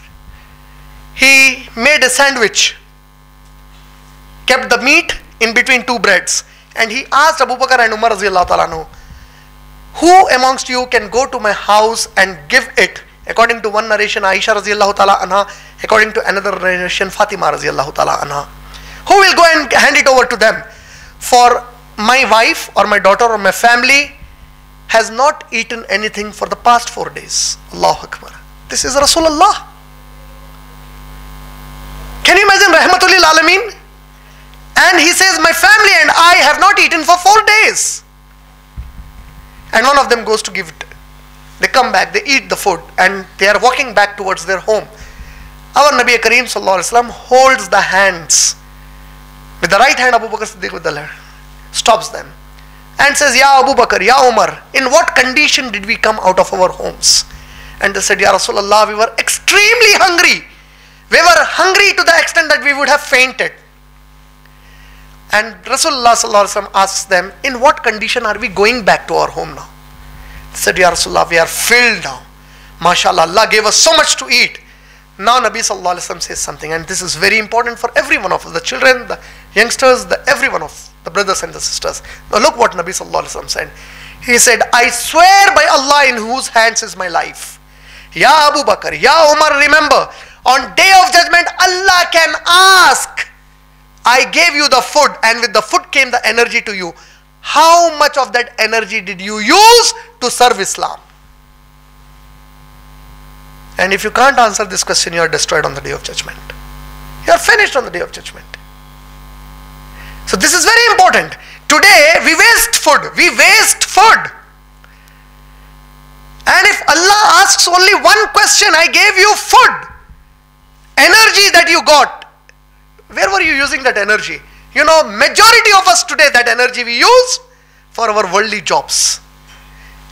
He made a sandwich, kept the meat in between two breads, and he asked Abu Bakr and Umar radiallahu ta'ala anhu, who amongst you can go to my house and give it? According to one narration, Aisha radiallahu ta'ala anha. According to another narration, Fatima radiallahu ta'ala anha. Who will go and hand it over to them? For my wife or my daughter or my family has not eaten anything for the past 4 days. Allahu Akbar. This is Rasulullah. Muslim rahmatul lil alamin, and he says, my family and I have not eaten for 4 days. And one of them goes to give it. They come back, they eat the food, and they are walking back towards their home. Our Nabi Kareem sallallahu alaihi wasallam holds the hands with the right hand, Abu Bakr Siddiq with the left, stops them and says, Ya Abu Bakr, Ya Umar, in what condition did we come out of our homes? And they said, Ya Rasulullah, we were extremely hungry. We were hungry to the extent that we would have fainted. And Rasulullah sallallahu alaihi wasallam asks them, in what condition are we going back to our home now? They said, Ya Rasulullah, we are filled now. MashaAllah, Allah gave us so much to eat. Now Nabi sallallahu alaihi wasallam says something, and this is very important for every one of us, the children, the youngsters, every one of the brothers and the sisters. Now look what Nabi sallallahu alaihi wasallam said. He said, I swear by Allah in whose hands is my life. Ya Abu Bakr, Ya Umar, remember, on day of judgment, Allah can ask, I gave you the food and with the food came the energy to you. How much of that energy did you use to serve Islam? And if you can't answer this question, you are destroyed on the day of judgment. You are finished on the day of judgment. So this is very important. Today, we waste food. We waste food. And if Allah asks only one question, I gave you food. Energy that you got, where were you using that energy? You know, majority of us today, that energy we use for our worldly jobs.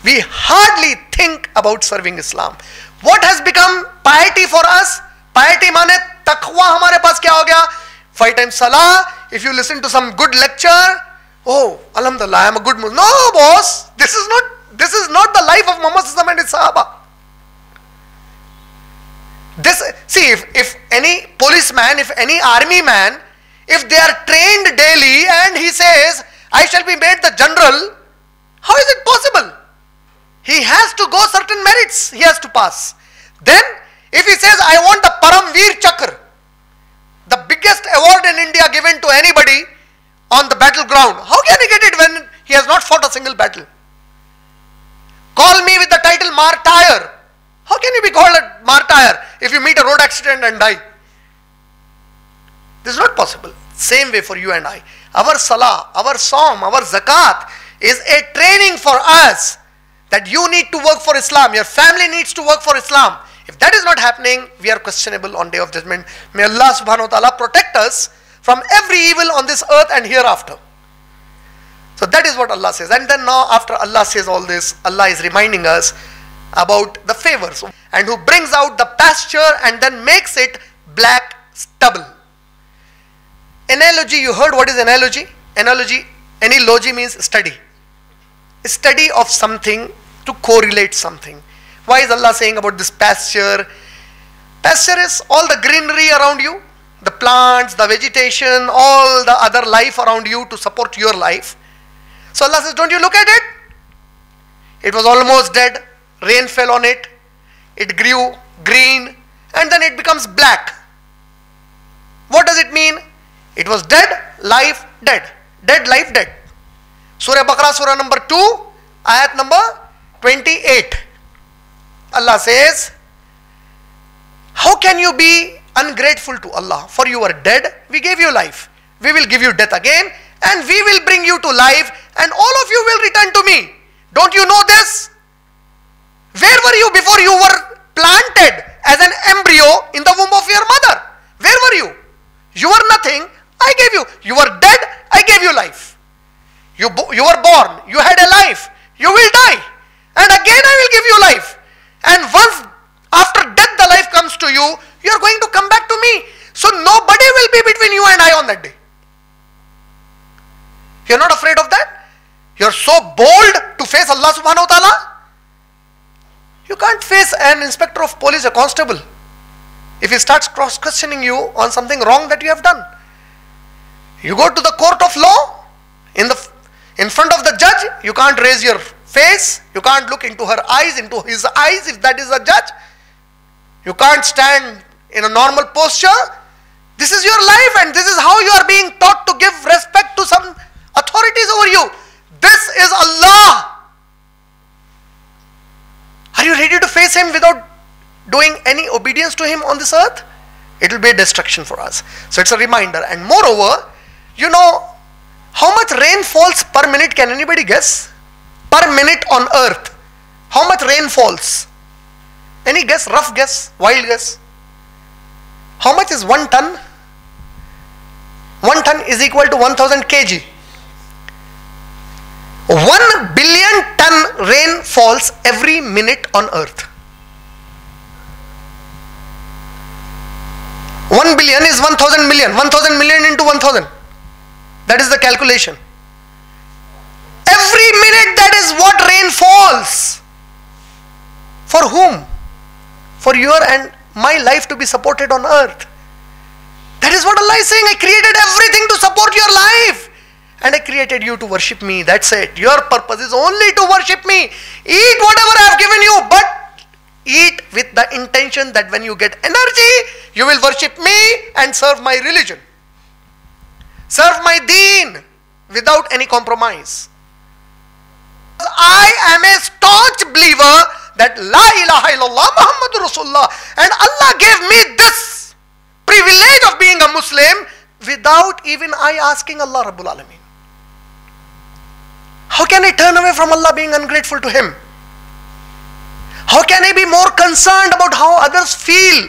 We hardly think about serving Islam. What has become piety for us? Piety means taqwa hamare paas kya ho gaya? 5 times salah, if you listen to some good lecture, oh, alhamdulillah, I am a good Muslim. No, boss, this is not the life of Muhammad Sallallahu and his Sahaba. This, see, if any policeman, if any army man, if they are trained daily and he says, I shall be made the general, how is it possible? He has to go certain merits, he has to pass. Then, if he says, I want the Paramveer Chakra, the biggest award in India given to anybody on the battleground, how can he get it when he has not fought a single battle? Call me with the title Martyr. How can you be called a martyr if you meet a road accident and die? This is not possible. Same way for you and I. Our salah, our psalm, our zakat is a training for us that you need to work for Islam. Your family needs to work for Islam. If that is not happening, we are questionable on day of judgment. May Allah subhanahu wa ta'ala protect us from every evil on this earth and hereafter. So that is what Allah says. And then now after Allah says all this, Allah is reminding us about the favors, and who brings out the pasture and then makes it black stubble. Analogy, you heard what is analogy? Analogy, analogy means study. Study of something to correlate something. Why is Allah saying about this pasture? Pasture is all the greenery around you, the plants, the vegetation, all the other life around you to support your life. So Allah says, don't you look at it? It was almost dead. Rain fell on it, it grew green, and then it becomes black. What does it mean? It was dead, life, dead. Dead, life, dead. Surah Baqarah, Surah number 2, Ayat number 28. Allah says, how can you be ungrateful to Allah? For you are dead, we gave you life. We will give you death again, and we will bring you to life, and all of you will return to me. Don't you know this? Where were you before you were planted as an embryo in the womb of your mother? Where were you? You were nothing. I gave you. You were dead. I gave you life. You were born. You had a life. You will die. And again I will give you life. And once after death the life comes to you, you are going to come back to me. So nobody will be between you and I on that day. You are not afraid of that? You are so bold to face Allah subhanahu wa ta'ala? You can't face an inspector of police, a constable, if he starts cross-questioning you on something wrong that you have done. You go to the court of law, in front of the judge, you can't raise your face, you can't look into her eyes, into his eyes, if that is a judge. You can't stand in a normal posture. This is your life and this is how you are being taught to give respect to some authorities over you. This is Allah. Are you ready to face him without doing any obedience to him on this earth? It will be a destruction for us. So it's a reminder. And moreover, you know how much rain falls per minute? Can anybody guess? Per minute on earth, how much rain falls? Any guess? Rough guess? Wild guess? How much is 1 ton? 1 ton is equal to 1000 kg. 1 billion ton rain falls every minute on earth. 1 billion is 1000 million. 1000 million into 1000. That is the calculation. Every minute, that is what rain falls. For whom? For your and my life to be supported on earth. That is what Allah is saying. I created everything to support your life. And I created you to worship me. That's it. Your purpose is only to worship me. Eat whatever I have given you, but eat with the intention that when you get energy, you will worship me and serve my religion. Serve my deen without any compromise. I am a staunch believer that La ilaha illallah Muhammadur Rasulullah, and Allah gave me this privilege of being a Muslim without even I asking Allah Rabbul Alameen. How can I turn away from Allah being ungrateful to Him? How can I be more concerned about how others feel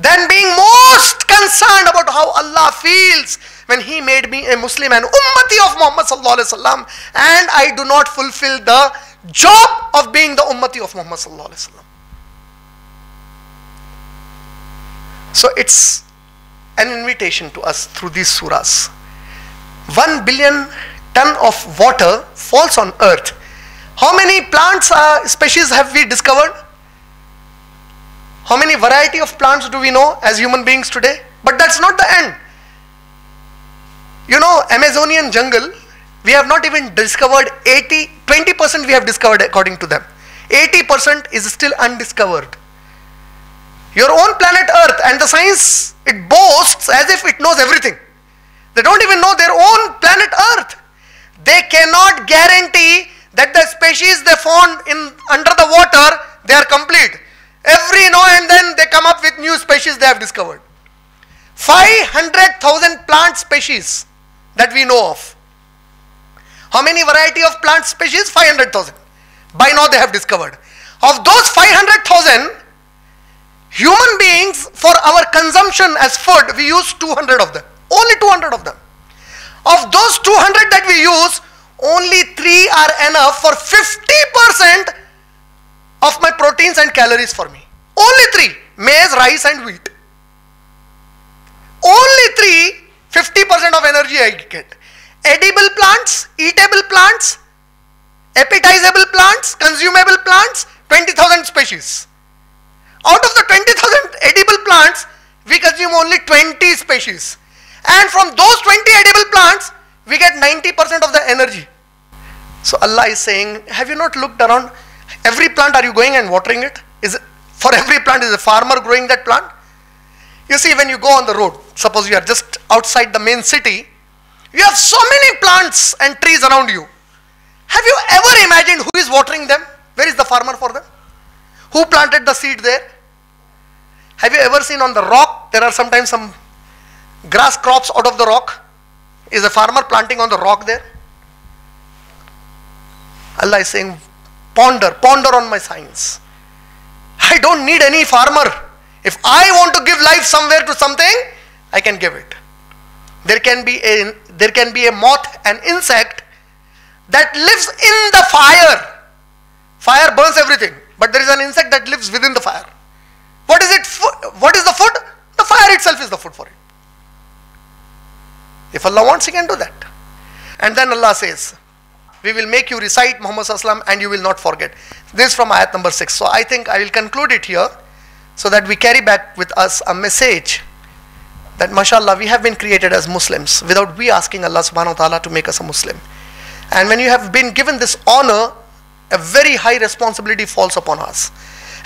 than being most concerned about how Allah feels when He made me a Muslim and Ummati of Muhammad Sallallahu Alaihi Wasallam, and I do not fulfill the job of being the Ummati of Muhammad Sallallahu Alaihi Wasallam? So it's an invitation to us through these surahs. 1 billion ton of water falls on earth. How many plants species have we discovered? How many variety of plants do we know as human beings today? But that's not the end. You know, Amazonian jungle, we have not even discovered 20% we have discovered according to them. 80% is still undiscovered. Your own planet Earth and the science, it boasts as if it knows everything. They don't even know their own planet Earth. They cannot guarantee that the species they found in under the water, they are complete. Every now and then they come up with new species they have discovered. 500,000 plant species that we know of. How many variety of plant species? 500,000. By now they have discovered. Of those 500,000, human beings, for our consumption as food, we use 200 of them. Only 200 of them. Of those 200 that we use, only 3 are enough for 50% of my proteins and calories for me. Only 3. Maize, rice and wheat. Only 3, 50% of energy I get. Edible plants, eatable plants, appetizable plants, consumable plants, 20,000 species. Out of the 20,000 edible plants, we consume only 20 species. And from those 20 edible plants, we get 90% of the energy. So Allah is saying, have you not looked around? Every plant, are you going and watering it? Is it for every plant, is a farmer growing that plant? You see, when you go on the road, suppose you are just outside the main city, you have so many plants and trees around you. Have you ever imagined who is watering them? Where is the farmer for them? Who planted the seed there? Have you ever seen on the rock, there are sometimes some grass crops out of the rock? Is a farmer planting on the rock there? Allah is saying, ponder on my science. I don't need any farmer. If I want to give life somewhere to something, I can give it. There can be a moth, an insect that lives in the fire. Fire burns everything. But there is an insect that lives within the fire. What is it? What is the food? The fire itself is the food for it. If Allah wants, He can do that. And then Allah says, we will make you recite Muhammad Sallallahu Alaihi Wasallam and you will not forget. This is from ayat number 6. So I think I will conclude it here so that we carry back with us a message that mashallah, we have been created as Muslims without we asking Allah subhanahu wa ta'ala to make us a Muslim. And when you have been given this honor, a very high responsibility falls upon us.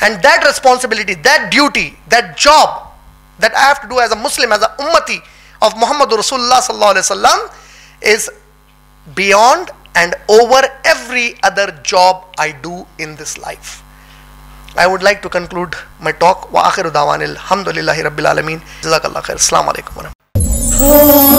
And that responsibility, that duty, that job that I have to do as a Muslim, as a ummati of Muhammadur Rasulullah Sallallahu Alaihi Wasallam is beyond and over every other job I do in this life. I would like to conclude my talk. Wa akhiru da'wana alhamdulillahi rabbil alamin. Jazakallah khair. Assalamu alaikum.